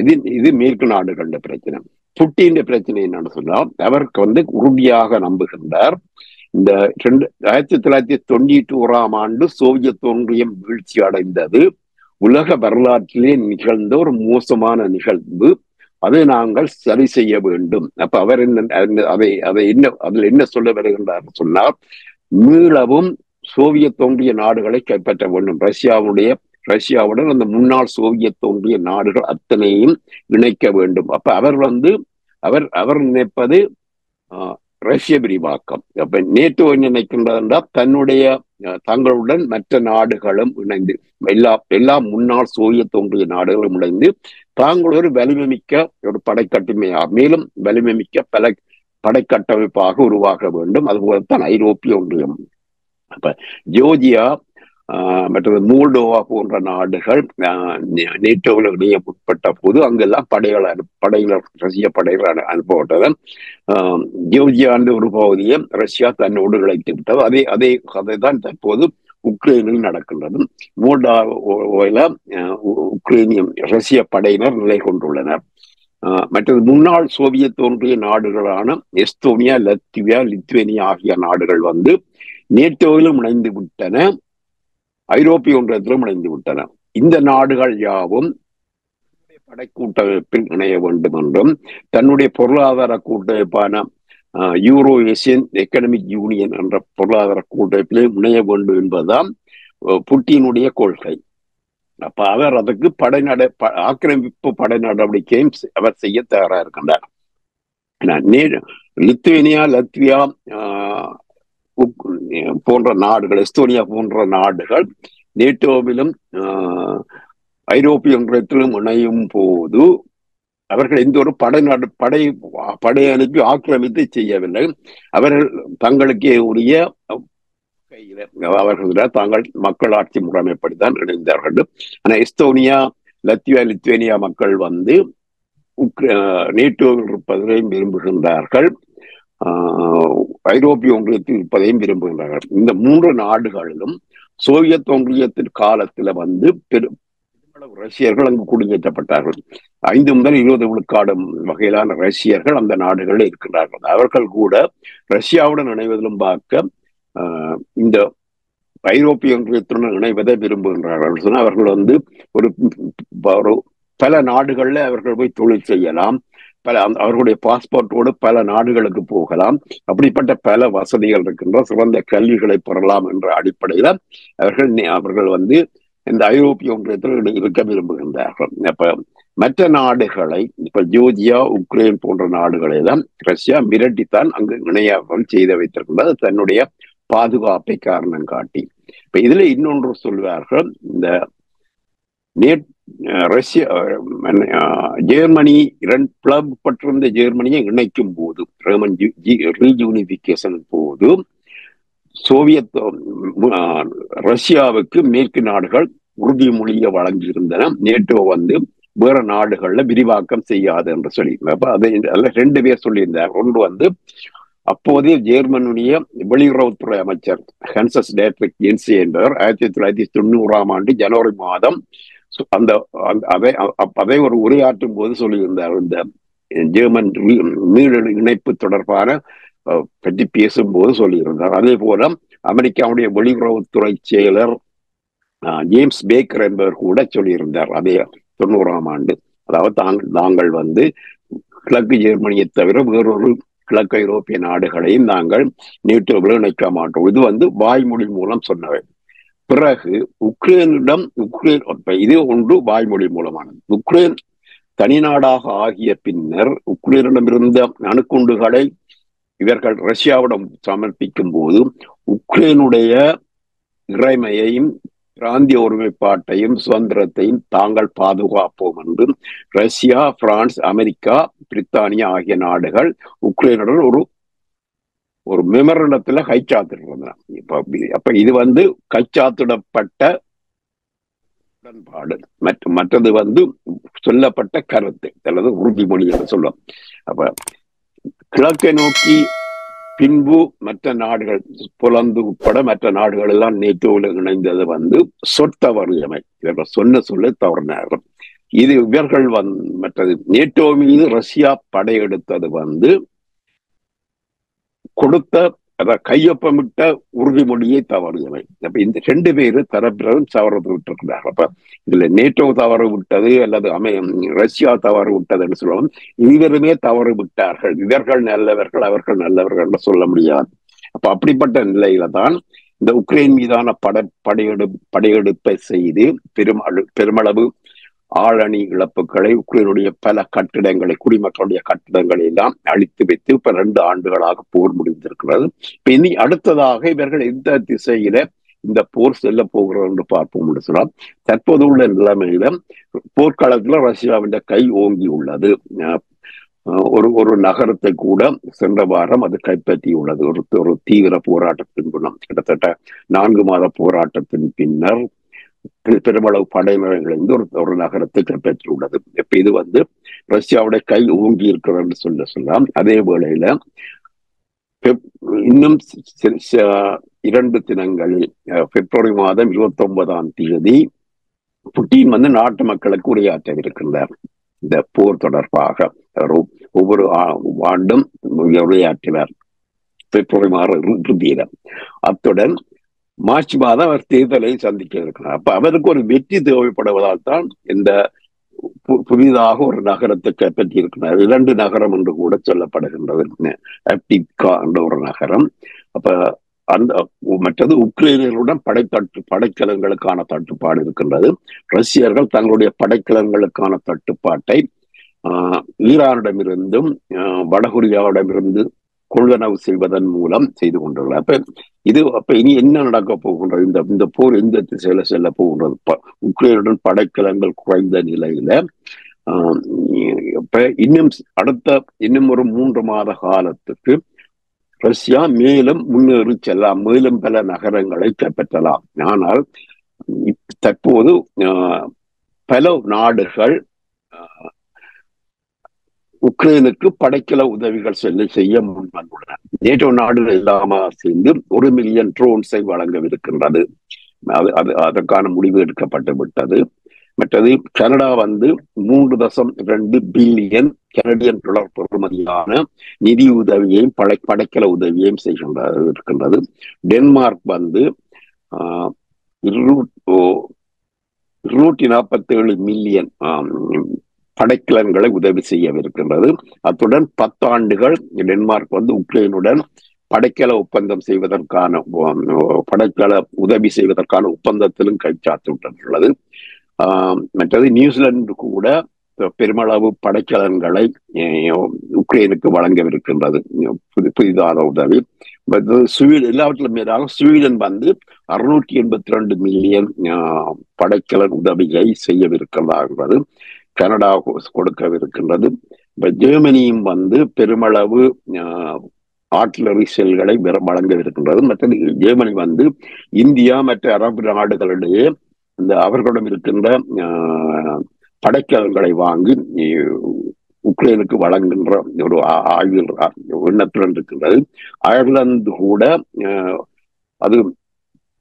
இது இது மேற்கு நாடுகளோட பிரச்சனை. புட்டின் பிரச்சனை என்னன்னு சொன்னால், அவருக்கு வந்து உறுதியாக நம்புகின்றார். இந்த ரெண்டு ஆயிரத்தி தொள்ளாயிரத்தி தொண்ணூற்றி ஓராம் ஆண்டு சோவியத் ஒன்றியம் வீழ்ச்சி அடைந்தது உலக வரலாற்றிலே நிகழ்ந்த ஒரு மோசமான நிகழ்வு. அதை நாங்கள் சரி செய்ய வேண்டும். அப்ப அவர் என்ன அதை அதை என்ன அதில் என்ன சொல்ல வருகின்றார் சொன்னால், மீளவும் சோவியத் ஒன்றிய நாடுகளை கைப்பற்ற வேண்டும். ரஷ்யாவுடைய ரஷ்யாவுடன் அந்த முன்னாள் சோவியத் ஒன்றிய நாடுகள் அத்தனையும் இணைக்க வேண்டும். அப்ப அவர் வந்து அவர் அவர் நினைப்பது ரஷ்ய விரிவாக்கம். அப்ப நேட்டோ நினைக்கின்றது என்றால் தன்னுடைய தங்களுடன் மற்ற நாடுகளும் இணைந்து எல்லா எல்லா முன்னாள் சோவியத் ஒன்றிய நாடுகளும் இணைந்து தாங்கள் ஒரு வலிமைமிக்க ஒரு படைக்கட்டுமையா மேலும் வலிமைமிக்க பல படைக்கட்டமைப்பாக உருவாக வேண்டும். அதுபோலத்தான் ஐரோப்பிய ஒன்றியம். அப்ப ஜோர்ஜியா மற்றது மூல்டோவா போன்ற நாடுகள் நேட்டோவில் இணைய உட்பட்ட போது அங்கெல்லாம் படைகள் அனு படையினர் ரஷ்ய படைகள் அனுப்பப்பட்டது. ஜோர்ஜியாண்டு ஒரு பகுதியை ரஷ்யா தன்னோடு இழைத்து விட்டது. அதே அதே அதை தான் தற்போது உக்ரைனில் நடக்கின்றது. மூல்டோவாவில் உக்ரைனிய ரஷ்ய படையினர் நிலை கொண்டுள்ளனர். மற்றது முன்னாள் சோவியத் ஒன்றிய நாடுகளான எஸ்தோனியா, லத்வியா, லித்வேனியா ஆகிய நாடுகள் வந்து நேட்டோவிலும் இணைந்து விட்டன, ஐரோப்பிய ஒன்றியத்திலும் இணைந்து விட்டன. இந்த நாடுகள் யாவும் படைக்கூட்டமைப்பில் இணைய வேண்டும் என்றும் தன்னுடைய பொருளாதார கூட்டமைப்பான யூரோ ஏசியன் எக்கனாமிக் யூனியன் என்ற பொருளாதார கூட்டமைப்பிலே இணைய வேண்டும் என்பதுதான் புட்டினுடைய கொள்கை. அப்ப அவர் அதுக்கு படை நட ஆக்கிரமிப்பு படை நடவடிக்கையும் அவர் செய்ய தயாராக இருக்கின்றார். லித்துவேனியா, லத்வியா போன்ற நாடுகள், எஸ்தோனியா போன்ற நாடுகள் நேட்டோவிலும் ஐரோப்பிய ஒன்றியத்திலும் இணையும் போது அவர்கள் எந்த ஒரு படை நாடு படை படை அனுப்பி ஆக்கிரமித்து செய்யவில்லை. அவர்கள் தங்களுக்கே உரிய அவர்கள் தாங்கள் மக்களாட்சி முறைமைப்படித்தான் இணைந்தார்கள். ஆனா எஸ்தோனியா, லத்வியா, லித்வேனியா மக்கள் வந்து நேட்டோவில் இருப்பதையும் விரும்புகின்றார்கள், ஐரோப்பிய ஒன்றியத்தில் இருப்பதையும் விரும்புகின்றார்கள். இந்த மூன்று நாடுகளிலும் சோவியத் ஒன்றியத்தின் காலத்துல வந்து பெரு ரஷ்யர்கள் அங்கு குடியேற்றப்பட்டார்கள். ஐந்து முதல் இருபது விழுக்காடும் வகையிலான ரஷ்யர்கள் அந்த நாடுகளில் இருக்கிறார்கள். அவர்கள் கூட ரஷ்யாவுடன் இணைவதிலும் பார்க்க இந்த ஐரோப்பிய ஒன்றியத்துடன் இணைவதை விரும்புகின்றார்கள். சொன்னால் அவர்கள் வந்து ஒரு பல நாடுகள்ல அவர்கள் போய் தொழில் செய்யலாம், பல அவர்களுடைய பாஸ்போர்ட்டோடு பல நாடுகளுக்கு போகலாம், அப்படிப்பட்ட பல வசதிகள் இருக்கின்ற சிறந்த கல்விகளை பெறலாம் என்ற அடிப்படையில அவர்கள் அவர்கள் வந்து இந்த ஐரோப்பிய ஒன்றியத்தில் இருக்க விரும்புகின்றார்கள். இப்ப மற்ற நாடுகளை இப்ப ஜோர்ஜியா, உக்ரைன் போன்ற நாடுகளை தான் ரஷ்யா மிரட்டித்தான் அங்கு இணையாமல் செய்து வைத்திருக்கின்றது, தன்னுடைய பாதுகாப்பை காரணம் காட்டி. இப்ப இதுல இன்னொன்று சொல்வார்கள், இந்த நேட் ரஷ்யா ஜெர்மனி இரண்டு பிளவுபட்டிருந்த ஜெர்மனியை இணைக்கும் போது ரோமன் ரீயூனிஃபிகேஷன் போது சோவியத் ரஷ்யாவுக்கு மேற்கு நாடுகள் உறுதிமொழியை வழங்கியிருந்தன. நேட்டோ வந்து வேற நாடுகள்ல விரிவாக்கம் செய்யாது என்று சொல்லியிருந்தாங்க. அதை அதில் ரெண்டு பேர் சொல்லியிருந்தார். ஒன்று வந்து அப்போதைய ஜெர்மனுடைய வெளியுறவுத்துறை அமைச்சர் ஹன்சஸ் டேட்ரிக் இல்சி என்பவர் ஆயிரத்தி தொள்ளாயிரத்தி தொண்ணூறாம் ஆண்டு ஜனவரி மாதம் அந்த அதை அதை ஒரு உரையாற்றும் போது சொல்லியிருந்தார். இந்த ஜெர்மன் மீள் இணைப்பு தொடர்பான பற்றி பேசும்போது சொல்லியிருந்தார். அதே போல அமெரிக்காவுடைய வெளியுறவுத்துறை செயலர் ஜேம்ஸ் பேக்கர் என்பவர் கூட சொல்லியிருந்தார் அதே தொண்ணூறாம் ஆண்டு. அதாவது தாங்கள் நாங்கள் வந்து கிழக்கு ஜெர்மனியை தவிர வேறொரு கிழக்கு ஐரோப்பிய நாடுகளையும் நாங்கள் நேட்டோவில் இணைக்க மாட்டோம். இது வந்து வாய்மொழி மூலம் சொன்னவை. பிறகு உக்ரைனிடம் உக்ரைன் இது ஒன்று வாய்மொழி மூலமானது. உக்ரைன் தனி நாடாக ஆகிய பின்னர் உக்ரைனிடம் இருந்த அணுக்குண்டுகளை இவர்கள் ரஷ்யாவிடம் சமர்ப்பிக்கும் போது உக்ரைனுடைய இறைமையையும் பிராந்திய ஒருமைப்பாட்டையும் சுதந்திரத்தையும் தாங்கள் பாதுகாப்போம் என்று ரஷ்யா, பிரான்ஸ், அமெரிக்கா, பிரித்தானியா ஆகிய நாடுகள் உக்ரைனுடன் ஒரு ஒரு மெமரண்டத்துல கைச்சாத்திருந்தன. இப்ப அப்ப இது வந்து கைச்சாத்திடப்பட்ட உடன்பாடு, மற்ற மற்றது வந்து சொல்லப்பட்ட கருத்து அல்லது உறுதிமொழி என்று சொல்லும். அப்ப கிழக்கை நோக்கி பின்பு மற்ற நாடுகள் புலந்து உட்பட மற்ற நாடுகள் எல்லாம் நேட்டோவில் இணைந்தது வந்து சொற்தவறியமை. இவர்கள் சொன்ன சொல்ல தவறினார்கள். இது இவர்கள் மற்றது நேட்டோ மீது ரஷ்யா படையெடுத்தது வந்து கொடுத்த கையொப்பமிட்ட உறுதிமொழியை தவறுதலை அப்ப இந்த ரெண்டு பேரு தரப்பிலும் தவறு விட்டு இருக்கிறார்கள். அப்ப இதுல நேட்டோ தவறு விட்டது அல்லது அமை ரஷ்யா தவறு விட்டது என்று சொல்லுவோம். இருவருமே தவறு விட்டார்கள். இவர்கள் நல்லவர்கள் அவர்கள் நல்லவர்கள் என்று சொல்ல முடியாது. அப்ப அப்படிப்பட்ட நிலையில தான் இந்த உக்ரைன் மீதான பட படையெடு படையெடுப்பை செய்து பெரும் பெருமளவு ஆளணி இழப்புகளை உக்ரைனுடைய பல கட்டிடங்களை குடிமக்களுடைய கட்டிடங்களை எல்லாம் அழித்து வைத்து இப்ப ரெண்டு ஆண்டுகளாக போர் முடிந்திருக்கிறது. இப்ப இனி அடுத்ததாக இவர்கள் எந்த திசையில இந்த போர் செல்ல போகிறது என்று பார்ப்போம் என்று சொன்னால் தற்போது உள்ள நிலைமையில போர்க்காலத்துல ரஷ்யாவின் கை ஓங்கி உள்ளது. ஒரு ஒரு நகரத்தை கூட சென்ற வாரம் அது கைப்பற்றியுள்ளது. ஒரு ஒரு தீவிர போராட்டத்தின் பின்னர் கிட்டத்தட்ட நான்கு மாத போராட்டத்தின் பின்னர் பெருமளவு படைமுறைகள் வந்து ஒரு ஒரு நகரத்தை கைப்பற்றியுள்ளது. இப்ப இது வந்து ரஷ்யாவுடைய கை ஓங்கி இருக்கிறது என்று சொல்ல சொல்லலாம். அதே வேளையில இன்னும் இரண்டு தினங்களில் பிப்ரவரி மாதம் இருபத்தி ஒன்பதாம் தேதி புட்டின் வந்து நாட்டு மக்களுக்கு உரையாற்றவிருக்கின்றார். இந்த போர் தொடர்பாக ஒவ்வொரு ஆண்டும் உரையாற்றினார் பிப்ரவரி மாதம் இறுதியில. அத்துடன் மார்ச் மாதம் அவர் தேர்தலை சந்திக்க இருக்கிறார். அப்ப அவருக்கு ஒரு வெற்றி தேவைப்படுவதால் தான் இந்த புதிதாக ஒரு நகரத்தை கைப்பற்றி இருக்கிறார். இரண்டு நகரம் என்று கூட சொல்லப்படுகின்றது என்ற ஒரு நகரம். அப்ப அந்த மற்றது உக்ரைனர்களுடன் படைத்தட்டு படைக்கலங்களுக்கான தட்டுப்பாடு இருக்கின்றது. ரஷ்யர்கள் தங்களுடைய படைக்கலங்களுக்கான தட்டுப்பாட்டை ஆஹ் ஈரானிடமிருந்தும் வடகொரியாவிடமிருந்து கொள்வனவு செய்வதன் மூலம் செய்து கொண்டுள்ளார். அப்ப இது அப்ப இனி என்ன நடக்க போகின்றது, இந்த இந்த போர் எந்த திசையில செல்ல போகின்றது, உக்ரைனுடன் படைக்கலங்கள் குறைந்த நிலையில ஆஹ் இப்ப இன்னும் அடுத்த இன்னும் ஒரு மூன்று மாத காலத்துக்கு ரஷ்யா மேலும் முன்னேறி செல்லலாம், மேலும் பல நகரங்களை கைப்பற்றலாம். ஆனால் தற்போது பல நாடுகள் உக்ரைனுக்கு படைக்கல உதவிகள் செல்ல செய்ய முன்வந்துள்ளன. நேட்டோ நாடுகள் எல்லாமே சேர்ந்து ஒரு மில்லியன் ட்ரோன்ஸை வழங்கவிருக்கின்றது. அது அது அதற்கான முடிவு எடுக்கப்பட்டு விட்டது. மற்றது கனடா வந்து மூன்று தசம் இரண்டு பில்லியன் கனடியன் டாலர் பெறுமதியான நிதி உதவியையும் படை படைக்கல உதவியையும் செய்கின்ற இருக்கின்றது. டென்மார்க் வந்து ஆஹ் இருநூற்றி நாற்பத்தி ஏழு மில்லியன் படைக்கலன்களை உதவி செய்யவிருக்கின்றது. அத்துடன் பத்தாண்டுகள் டென்மார்க் வந்து உக்ரைனுடன் படைக்கல ஒப்பந்தம் செய்வதற்கான படைக்கல உதவி செய்வதற்கான ஒப்பந்தத்திலும் கைச்சாத்திட்டுள்ளது. ஆஹ் மற்றது நியூசிலாந்து கூட பெருமளவு படைக்கலன்களை உக்ரைனுக்கு வழங்கவிருக்கின்றது புதிதான உதவி. ஸ்வீடன் எல்லாவற்றிலும் மேலாக ஸ்வீடன் வந்து அறுநூற்றி எண்பத்தி ரெண்டு மில்லியன் படைக்கலன் உதவியை செய்யவிருக்கிறதாகிறது. கனடா கொடுக்கவிருக்கின்றது. ஜெர்மனியும் வந்து பெருமளவு ஆர்டிலரி செல்களை வழங்கவிருக்கின்றது. மற்றது ஜெர்மனி வந்து இந்தியா மற்ற அரபு நாடுகளிடையே இந்த அவர்களிடம் இருக்கின்ற படைக்கலன்களை வாங்கி உக்ரைனுக்கு வழங்குகின்ற ஒரு ஆய்வு எண்ணத்துடன் இருக்கின்றது. அயர்லாந்து கூட அது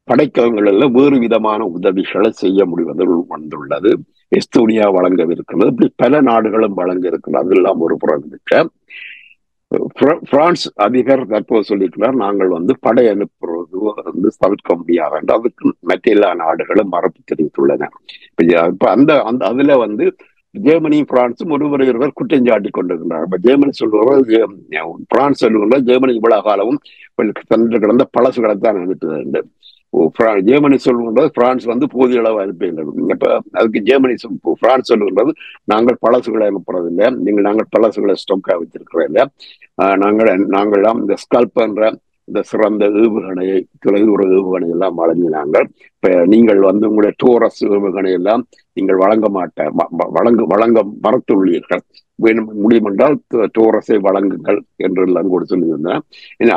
படைக்கலங்களில் வேறு விதமான உதவிகளை செய்ய முடிவதில் வந்துள்ளது. எஸ்தோனியா வழங்கவிருக்கிறது. இப்படி பல நாடுகளும் வழங்க இருக்கிறது. அதெல்லாம் ஒரு புறம் இருக்க பிரான்ஸ் அதிபர் தற்போது சொல்லியிருக்கிறார் நாங்கள் வந்து படை அனுப்புறது வந்து தவிர்க்க முடியாது என்று அதுக்கு மற்ற எல்லா நாடுகளும் மறுப்பு தெரிவித்துள்ளன. இப்ப அந்த அந்த அதுல வந்து ஜெர்மனியும் பிரான்ஸும் ஒருவர் இருவர் குற்றஞ்சாட்டி கொண்டிருக்கிறார். இப்ப ஜெர்மனி சொல்லுவது பிரான்ஸ் சொல்லுவது ஜெர்மனி இவ்வளவு காலமும் தன்று கிடந்த பழசுகளை தான் அனுப்புகிறது. ஜெர்மனி சொல்லுகின்றது பிரான்ஸ் வந்து போதிய அளவு அனுப்புகின்றது. இப்ப அதுக்கு ஜெர்மனி பிரான்ஸ் சொல்லுகின்றது நாங்கள் பழசுகளை அனுப்புறது இல்லை, நீங்கள் நாங்கள் பழசுகளை ஸ்டோக்கா வச்சிருக்கிறோம் இல்லை, நாங்கள் நாங்கள்லாம் இந்த ஸ்கல்ப்ன்ற இந்த சிறந்த ஏவுகணையை தொலைதூர ஏவுகணை எல்லாம் வழங்கினாங்க. இப்ப நீங்கள் வந்து உங்களுடைய டோரஸ் ஏவுகணை எல்லாம் நீங்கள் வழங்க மாட்ட வழங்க வழங்க மறுத்துள்ளீர்கள், வேணும் முடியுமென்றால் டோரஸை வழங்குங்கள் என்று எல்லாம் கூட சொல்லியிருந்தேன்.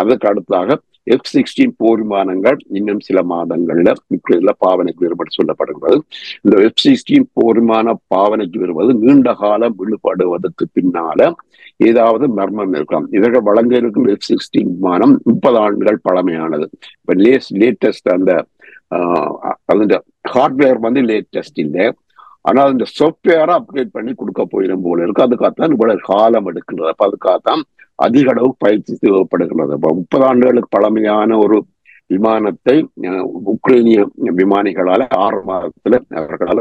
அதற்கு அடுத்தாக எஃப் சிக்ஸ்டீன் போர் விமானங்கள் இன்னும் சில மாதங்கள்ல உக்ரைன்ல பாவனைக்கு வேறுபாடு சொல்லப்படுகிறது. இந்த எஃப் சிக்ஸ்டீன் போர் விமான பாவனைக்கு வருவது நீண்ட காலம் விழுபடுவதற்கு பின்னால ஏதாவது மர்மம் இருக்கலாம். இவர்கள் வழங்க இருக்கும் எஃப் சிக்ஸ்டீன் விமானம் முப்பது ஆண்டுகள் பழமையானது. இப்போ லேஸ் லேட்டஸ்ட் அந்த ஆஹ் அந்த ஹார்ட்வேர் வந்து லேட்டஸ்ட் இல்லை. ஆனால் இந்த சாஃப்ட்வேரை அப்டேட் பண்ணி கொடுக்க போயிடும் போல இருக்கு. அதுக்காகத்தான் இவ்வளவு காலம் எடுக்கின்றது. அப்போ அதுக்காகத்தான் அதிக அளவு பயிற்சி தேவைப்படுகிறது. இப்போ முப்பது ஆண்டுகளுக்கு பழமையான ஒரு விமானத்தை உக்ரைனிய விமானிகளால் ஆறு மாதத்துல அவர்களால்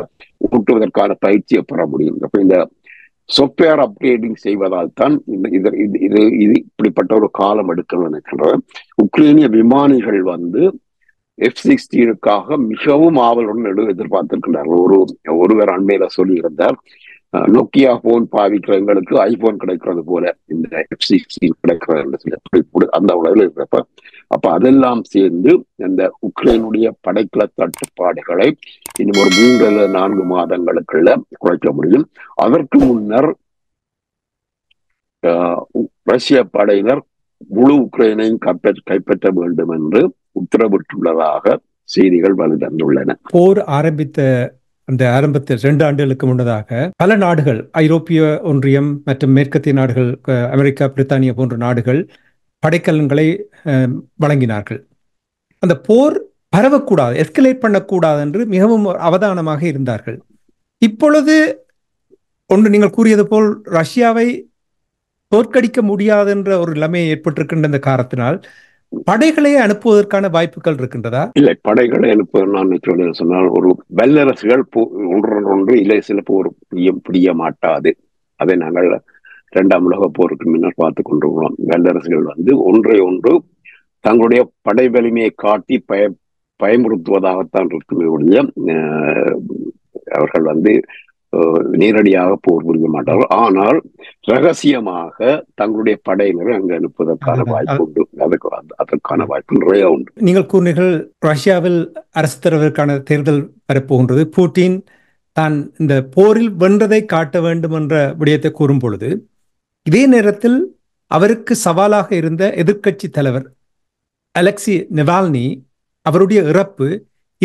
ஓட்டுவதற்கான பயிற்சியை பெற முடியும். அப்போ இந்த சாஃப்ட்வேர் அப்கிரேடிங் செய்வதால் தான் இந்த இது இது இப்படிப்பட்ட ஒரு காலம் எடுக்கணும்னு நினைக்கின்றது. உக்ரைனிய விமானிகள் வந்து எஃப் சிக்ஸ்டீனுக்காக மிகவும் ஆவலுடன் எடு எதிர்பார்த்திருக்கின்றார்கள். ஒரு ஒருவர் அண்மையில சொல்லியிருந்தார், நோக்கியா போன் பாவிக்கிற எங்களுக்கு ஐபோன் கிடைக்கிறது போல இந்த எஃப் சிக்ஸ்டீன் கிடைக்கிறது. அந்த உலகில் இருக்கிறப்ப அப்ப அதெல்லாம் சேர்ந்து இந்த உக்ரைனுடைய படைக்கல தட்டுப்பாடுகளை இன்னும் ஒரு மூன்று நான்கு மாதங்களுக்குள்ள குறைக்க முடியும். அதற்கு முன்னர் ரஷ்ய படையினர் முழு உக்ரைனையும் கைப்பற்ற கைப்பற்ற வேண்டும் என்று உத்தரவிட்டுள்ளதாக செய்திகள் வலுதந்துள்ளன. போர் ஆரம்பித்த அந்த ஆரம்பத்தில் இரண்டு ஆண்டுகளுக்கு முன்னதாக பல நாடுகள், ஐரோப்பிய ஒன்றியம் மற்றும் மேற்கத்திய நாடுகள், அமெரிக்கா, பிரித்தானியா போன்ற நாடுகள் படைக்கலன்களை வழங்கினார்கள். அந்த போர் பரவக்கூடாது, எஸ்கலேட் பண்ணக்கூடாது என்று மிகவும் அவதானமாக இருந்தார்கள். இப்பொழுது ஒன்று நீங்கள் கூறியது போல் ரஷ்யாவை தோற்கடிக்க முடியாது என்ற ஒரு நிலைமை ஏற்பட்டிருக்கின்ற இந்த காரணத்தினால் படைகளை அனுப்புவதற்கான வாய்ப்புகள் இருக்கின்றதா? இல்லை, படைகளை அனுப்புவதற்கு சொன்னால் ஒரு வல்லரசுகள் ஒன்றொன்று இல்லை சிலப்போ ஒரு பிடிய மாட்டாது. அதை நாங்கள் இரண்டாம் உலக போருக்கு முன்னர் பார்த்து கொண்டிருக்கிறோம். வல்லரசுகள் வந்து ஒன்றை ஒன்று தங்களுடைய படை வலிமையை காட்டி பய பயமுறுத்துவதாகத்தான் இருக்குமே ஒழிய அவர்கள் வந்து நேரடியாக போர் புரிய மாட்டார்கள். ஆனால் ரகசியமாக தங்களுடைய படையினரை அங்கு அனுப்புவதற்கான வாய்ப்பு உண்டு. அதுக்கு அதற்கான வாய்ப்பு நிறைய உண்டு. நீங்கள் கூறினீர்கள், ரஷ்யாவில் அரசு தலைவருக்கான தேர்தல் வரப்போகின்றது. புட்டின் தான் இந்த போரில் வென்றதை காட்ட வேண்டும் என்ற விடயத்தை கூறும் பொழுது, இதே நேரத்தில் அவருக்கு சவாலாக இருந்த எதிர்கட்சி தலைவர் அலெக்சி நெவால்னி அவருடைய இறப்பு,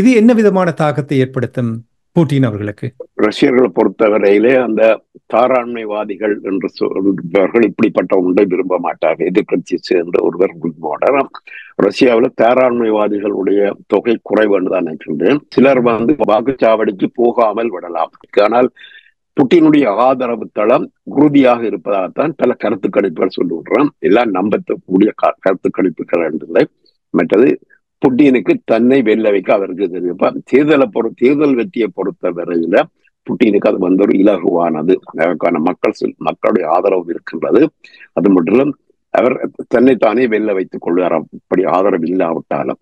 இது என்ன விதமான தாக்கத்தை ஏற்படுத்தும் புட்டின் அவர்களுக்கு? ரஷ்யர்களை பொறுத்தவரையிலே அந்த தாராண்மைவாதிகள் என்று சொல்பவர்கள் இப்படிப்பட்ட ஒன்றை விரும்ப மாட்டார்கள். எதிர்கட்சி சேர்ந்த ஒருவர் விரும்ப மாட்டார். ரஷ்யாவில் தாராண்மைவாதிகளுடைய தொகை குறைவுன்னு தான் நினைக்கின்றேன். சிலர் வந்து வாக்குச்சாவடிக்கு போகாமல் விடலாம். ஆனால் புட்டினுடைய ஆதரவு தளம் உறுதியாக இருப்பதாகத்தான் பல கருத்து கணிப்புகள் சொல்லுகிறோம். எல்லாம் நம்பக்கூடிய கருத்து கணிப்புகள் என்பதை மற்றது புட்டினுக்கு தன்னை வெல்ல வைக்க அவருக்கு தெரியும். தேர்தலை பொறு தேர்தல் வெற்றியை பொறுத்த வரையில புட்டினுக்கு அது வந்து ஒரு இலகுவானது. அதற்கான மக்கள் மக்களுடைய ஆதரவு இருக்கின்றது. அது மட்டும் அவர் தன்னைத்தானே வெல்ல வைத்துக் கொள்வார். அப்படி ஆதரவு இல்லாவிட்டாலும்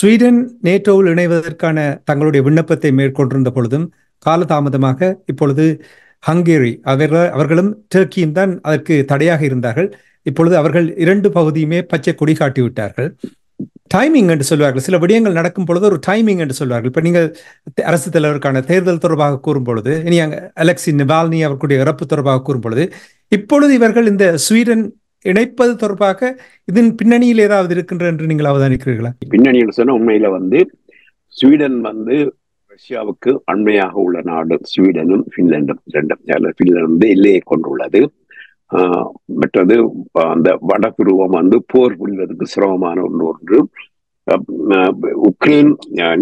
ஸ்வீடன் நேட்டோவில் இணைவதற்கான தங்களுடைய விண்ணப்பத்தை மேற்கொண்டிருந்த பொழுதும் காலதாமதமாக இப்பொழுது ஹங்கேரி அவர்கள் அவர்களும் டர்க்கியும் தான் அதற்கு தடையாக இருந்தார்கள். இப்பொழுது அவர்கள் இரண்டு பகுதியுமே பச்சை கொடி காட்டிவிட்டார்கள். டைமிங் என்று சொல்வார்கள். சில விடயங்கள் நடக்கும் பொழுது ஒரு டைமிங் என்று சொல்வார்கள். இப்போ நீங்கள் அரசு தலைவருக்கான தேர்தல் தொடர்பாக கூறும் பொழுது, இனி அங்கே அலெக்சி நெவால்னி அவர்களுடைய இறப்பு தொடர்பாக கூறும் பொழுது, இப்பொழுது இவர்கள் இந்த ஸ்வீடன் இணைப்பது தொடர்பாக இதன் பின்னணியில் ஏதாவது இருக்கின்ற என்று நீங்கள் அவதானிக்கிறீர்களா? பின்னணி என்று சொன்னால் உண்மையில வந்து ஸ்வீடன் வந்து ரஷ்யாவுக்கு அண்மையாக உள்ள நாடு. ஸ்வீடனும் பின்லாண்டும் ரெண்டும் பின்லாந்து வந்து எல்லையை கொண்டுள்ளது. மற்றது அந்த வடதுருவம் வந்து போர் புரிவதற்கு சிரமமான ஒன்று. உக்ரைன்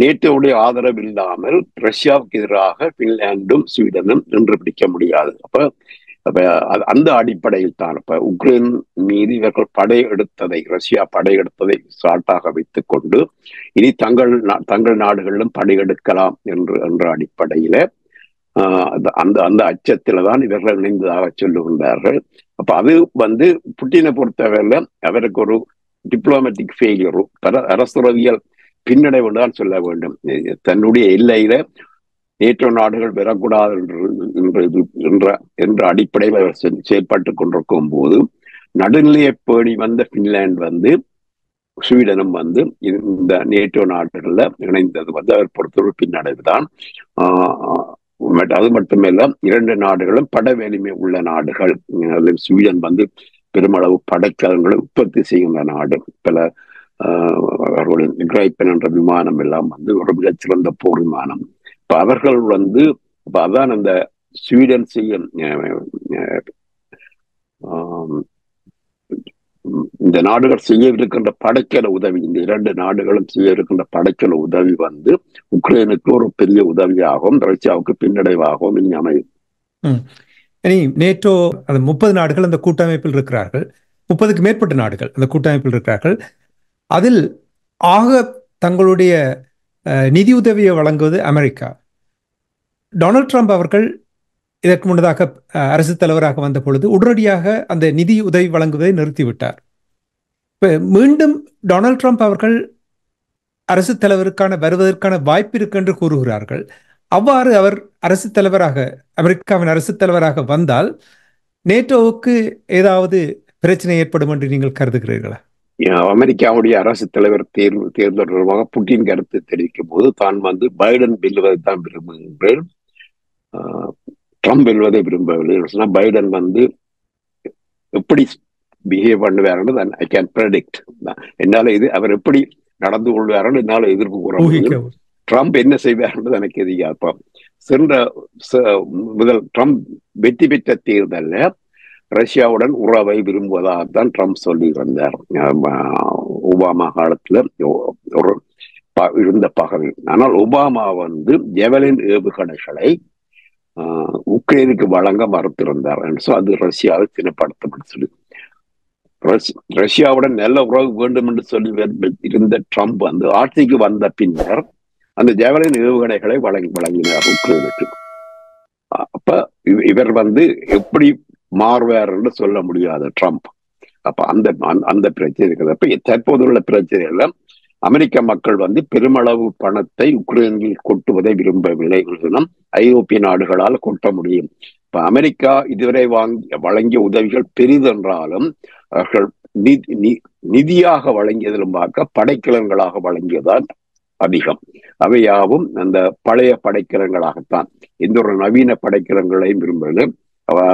நேட்டோடைய ஆதரவு இல்லாமல் ரஷ்யாவுக்கு எதிராக பின்லாண்டும் ஸ்வீடனும் நின்று பிடிக்க முடியாது. அப்ப அந்த அடிப்படையில் தான் இப்ப உக்ரைன் மீது இவர்கள் படையெடுத்ததை, ரஷ்யா படையெடுத்ததை சாட்டாக வைத்துக் கொண்டு இனி தங்கள் தங்கள் நாடுகளிலும் படையெடுக்கலாம் என்று என்ற அடிப்படையில அந்த அந்த அச்சத்துல தான் இவர்கள் இணைந்ததாக சொல்லுகின்றார்கள். அப்ப அது வந்து புட்டினை பொறுத்தவரையில அவருக்கு ஒரு டிப்ளமேட்டிக் ஃபெயிலியர், அரசுறவியல் பின்னடைவு தான் சொல்ல வேண்டும். தன்னுடைய எல்லையில நேற்று நாடுகள் பெறக்கூடாது என்ற என்ற அடிப்படையில் அவர் செயல்பட்டு கொண்டிருக்கும் போது நடுநிலையை பேணி வந்த பின்லாந்து வந்து ஸ்வீடனும் வந்து இந்த நேட்டோ நாடுகள்ல இணைந்தது வந்து அவர் பொறுத்தவரை பின்னடைவு தான். அது மட்டுமல்ல, இரண்டு நாடுகளும் பட வலிமை உள்ள நாடுகள். ஸ்வீடன் வந்து பெருமளவு படைக்கலன்களை உற்பத்தி செய்கின்ற நாடு. பல அவர்களுடைய கிரைப்பன் என்ற விமானம் எல்லாம் வந்து ஒரு மிகச்சிறந்த போர் விமானம். இப்ப அவர்கள் வந்து இப்ப அதான் அந்த ஸ்வீடன் செய்யும் இந்த நாடுகள் செய்யவிருக்கின்ற படைக்கல உதவி, இந்த இரண்டு நாடுகளும் செய்யவிருக்கின்ற படைக்கல உதவி வந்து உக்ரைனுக்கு ஒரு பெரிய உதவியாகவும் ரஷ்யாவுக்கு பின்னடைவாகவும் இனி அமையும். இனி நேட்டோ அந்த முப்பது நாடுகள் அந்த கூட்டமைப்பில் இருக்கிறார்கள், முப்பதுக்கு மேற்பட்ட நாடுகள் அந்த கூட்டமைப்பில் இருக்கிறார்கள். அதில் ஆக தங்களுடைய நிதியுதவியை வழங்குவது அமெரிக்கா. டொனால்ட் ட்ரம்ப் அவர்கள் இதற்கு முன்னதாக அரசு தலைவராக வந்த பொழுது உடனடியாக அந்த நிதி உதவி வழங்குவதை நிறுத்திவிட்டார். இப்போ மீண்டும் டொனால்ட் ட்ரம்ப் அவர்கள் அரசு தலைவருக்கான வருவதற்கான வாய்ப்பு இருக்கு என்று கூறுகிறார்கள். அவ்வாறு அவர் அரசு தலைவராக, அமெரிக்காவின் அரசு தலைவராக வந்தால் நேட்டோவுக்கு ஏதாவது பிரச்சனை ஏற்படும் என்று நீங்கள் கருதுகிறீர்களா? அமெரிக்காவுடைய அரசு தலைவர் தேர்வு தேர்தல் தொடர்பாக புட்டின் கருத்து தெரிவிக்கும் போது தான் வந்து பைடன் வெல்வதை தான் விரும்புகின்றேன், ட்ரம்ப் வெல்வதை விரும்பவில்லை சொன்னால் பைடன் வந்து எப்படி பிஹேவ் பண்ணுவார்னு ஐ கேன் ப்ரெடிக்ட். என்னால் இது அவர் எப்படி நடந்து கொள்வார்னு என்னால் எதிர்ப்பு கூற, ட்ரம்ப் என்ன செய்வார்ன்றது எனக்கு எதிர்ப்பா. சென்ற முதல் ட்ரம்ப் வெற்றி பெற்ற தேர்தலில் ரஷ்யாவுடன் உறவை விரும்புவதாகத்தான் ட்ரம்ப் சொல்லி வந்தார். ஒபாமா காலத்தில் ஒரு இருந்த பகவை, ஆனால் ஒபாமா வந்து ஜெவலின் ஏவுகணைகளை உக்ரைனுக்கு வழங்க மறுத்திருந்தார். ஸோ அது ரஷ்யாவை தினப்படுத்தப்பட்டு சொல்லி ரஷ்யாவுடன் நல்ல உறவு வேண்டும் என்று சொல்லி இருந்த ட்ரம்ப் வந்து ஆட்சிக்கு வந்த பின்னர் அந்த ஜெவலின் ஏவுகணைகளை வழங்கி வழங்கினார் உக்ரைனுக்கு. அப்ப இவர் வந்து எப்படி மாறுவார் என்று சொல்ல முடியாது ட்ரம்ப். அப்ப அந்த அந்த பிரச்சனை இருக்கிறது. அப்ப தற்போது உள்ள பிரச்சனை எல்லாம் அமெரிக்க மக்கள் வந்து பெருமளவு பணத்தை உக்ரைனில் கொட்டுவதை விரும்பவில்லை. ஐரோப்பிய நாடுகளால் கொட்ட முடியும். இப்ப அமெரிக்கா இதுவரை வாங்கி வழங்கிய உதவிகள் பெரிதென்றாலும் அவர்கள் நிதியாக வழங்கியதிலும் பார்க்க படைக்கலன்களாக வழங்கியதான் அதிகம். அவையாவும் அந்த பழைய படைக்கலன்களாகத்தான், எந்த ஒரு நவீன படைக்கலன்களையும் விரும்பவில்லை.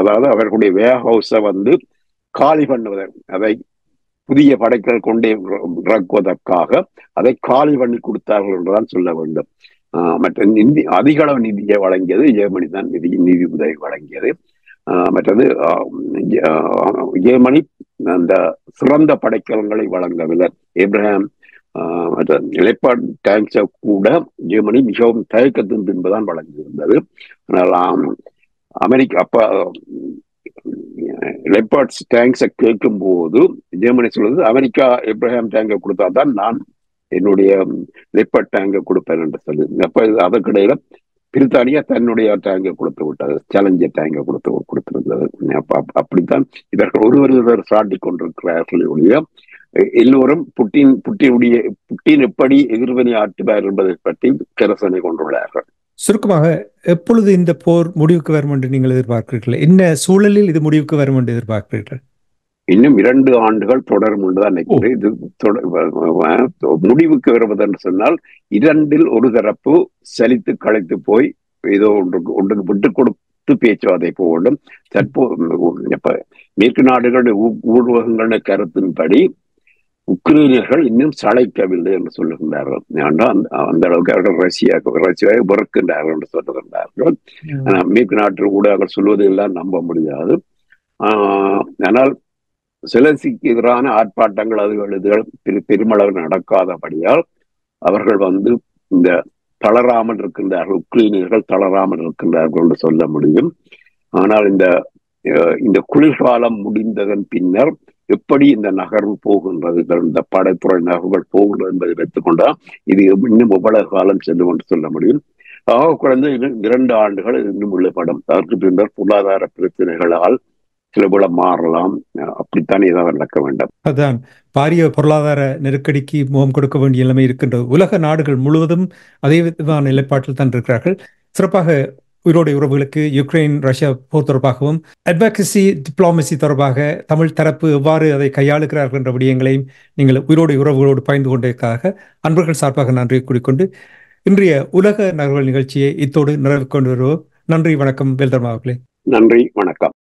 அதாவது அவர்களுடைய வேர் ஹவுஸை வந்து காலி பண்ணுவதற்கு, அதை புதிய படைக்கள் கொண்டே இறக்குவதற்காக அதை காலி பண்ணி கொடுத்தார்கள் என்றுதான் சொல்ல வேண்டும். மற்ற நிதி அதிக அளவு நிதியை வழங்கியது ஜெர்மனி தான், நிதி நிதி உதவி வழங்கியது. மற்றது ஜெர்மனி அந்த சிறந்த படைக்கலங்களை வழங்கவில்லை. ஏப்ரஹாம் மற்ற லெப்பர்ட் டேங்க்ஸை கூட ஜெர்மனி மிகவும் தயக்கத்தின் பின்புதான் வழங்கியிருந்தது. ஆனால் அமெரிக்கா அப்ப லெப்பர்ட்ஸ் டேங்க்ஸை கேட்கும் போது ஜெர்மனி சொல்லுது, அமெரிக்கா எப்ரஹாம் டேங்கை கொடுத்தாதான் நான் என்னுடைய லெப்பர்ட் டேங்கை கொடுப்பேன் என்று சொல்லுது. அப்ப அதற்கிடையில பிரித்தானியா தன்னுடைய டேங்கை கொடுத்து விட்டது, சேலஞ்சர் டேங்கை கொடுத்து கொடுத்திருந்தது. அப்படித்தான் இவர்கள் ஒருவர் சாட்டி கொண்டிருக்கிறார்கள். எல்லோரும் புட்டின் புட்டினுடைய புட்டின் எப்படி எதிர்வினை ஆற்றுவார் என்பதை பற்றி கரசனை கொண்டுள்ளார்கள். சுருக்கமாக எப்பொழுது இந்த போர் முடிவுக்கு வரும் என்று நீங்கள் எதிர்பார்க்கிறீர்கள்? என்ன சூழலில் இது முடிவுக்கு வரும் என்று எதிர்பார்க்கிறீர்கள்? இன்னும் இரண்டு ஆண்டுகள் தொடரும் என்றுதான் நினைக்கிறேன். இது முடிவுக்கு வருவது என்று சொன்னால் இரண்டில் ஒரு தரப்பு சலித்து களைத்து போய் ஏதோ ஒன்றுக்கு ஒன்றுக்கு விட்டு கொடுத்து பேச்சுவார்த்தை போக வேண்டும். தற்போது மேற்கு நாடுகளுடைய ஊடகங்களுடைய கருத்தின்படி உக்ரைனியர்கள் இன்னும் சளைக்கவில்லை என்று சொல்லுகின்றார்கள். அந்த அளவுக்கு அவர்கள் ரஷ்யா ரஷ்யாவை வெறுக்கின்றார்கள் என்று சொல்லுகின்றார்கள். ஆனால் மேற்கு நாட்டு ஊடகங்கள் சொல்வதெல்லாம் நம்ப முடியாது. ஆஹ் ஆனால் செலன்ஸ்கிக்கு எதிரான ஆர்ப்பாட்டங்கள் அது எழுதுகள் பெரு பெருமளவு நடக்காதபடியால் அவர்கள் வந்து இந்த தளராமல் இருக்கின்றார்கள், உக்ரைனியர்கள் தளராமல் இருக்கின்றார்கள் என்று சொல்ல முடியும். ஆனால் இந்த இந்த குளிர்காலம் முடிந்ததன் பின்னர் எப்படி இந்த நகர்வு போகின்றது, இந்த படைத்துறை நகர்வுகள் போகின்றது என்பதை வைத்துக்கொண்டால் இது இன்னும் எவ்வளவு காலம் செல்லும் என்று சொல்ல முடியும். ஆக குறைந்த இரண்டு ஆண்டுகள் இன்னும் உள்ள படம். அதற்கு பின்னர் பொருளாதார பிரச்சனைகளால் சிலபோல மாறலாம். அப்படித்தான் ஏதாவது நடக்க வேண்டும். அதுதான் பாரிய பொருளாதார நெருக்கடிக்கு முகம் கொடுக்க வேண்டிய நிலைமை இருக்கின்றது. உலக நாடுகள் முழுவதும் அதே விதமான நிலைப்பாட்டில் தான் இருக்கிறார்கள். சிறப்பாக உயிரோடைய உறவுகளுக்கு யுக்ரைன் ரஷ்யா போர் தொடர்பாகவும் அட்வொகசி டிப்ளோமசி தொடர்பாக தமிழ் தரப்பு எவ்வாறு அதை கையாளுகிறார்கள் என்ற விடயங்களையும் நீங்கள் உயிரோடைய உறவுகளோடு பகிர்ந்து கொண்டதற்காக அன்பர்கள் சார்பாக நன்றி கூறிக்கொண்டு இன்றைய உலக நகர்வுகள் நிகழ்ச்சியை இத்தோடு நிறைவு கொண்டு வருவோம். நன்றி, வணக்கம் வேல் தர்மா அவர்களே. நன்றி, வணக்கம்.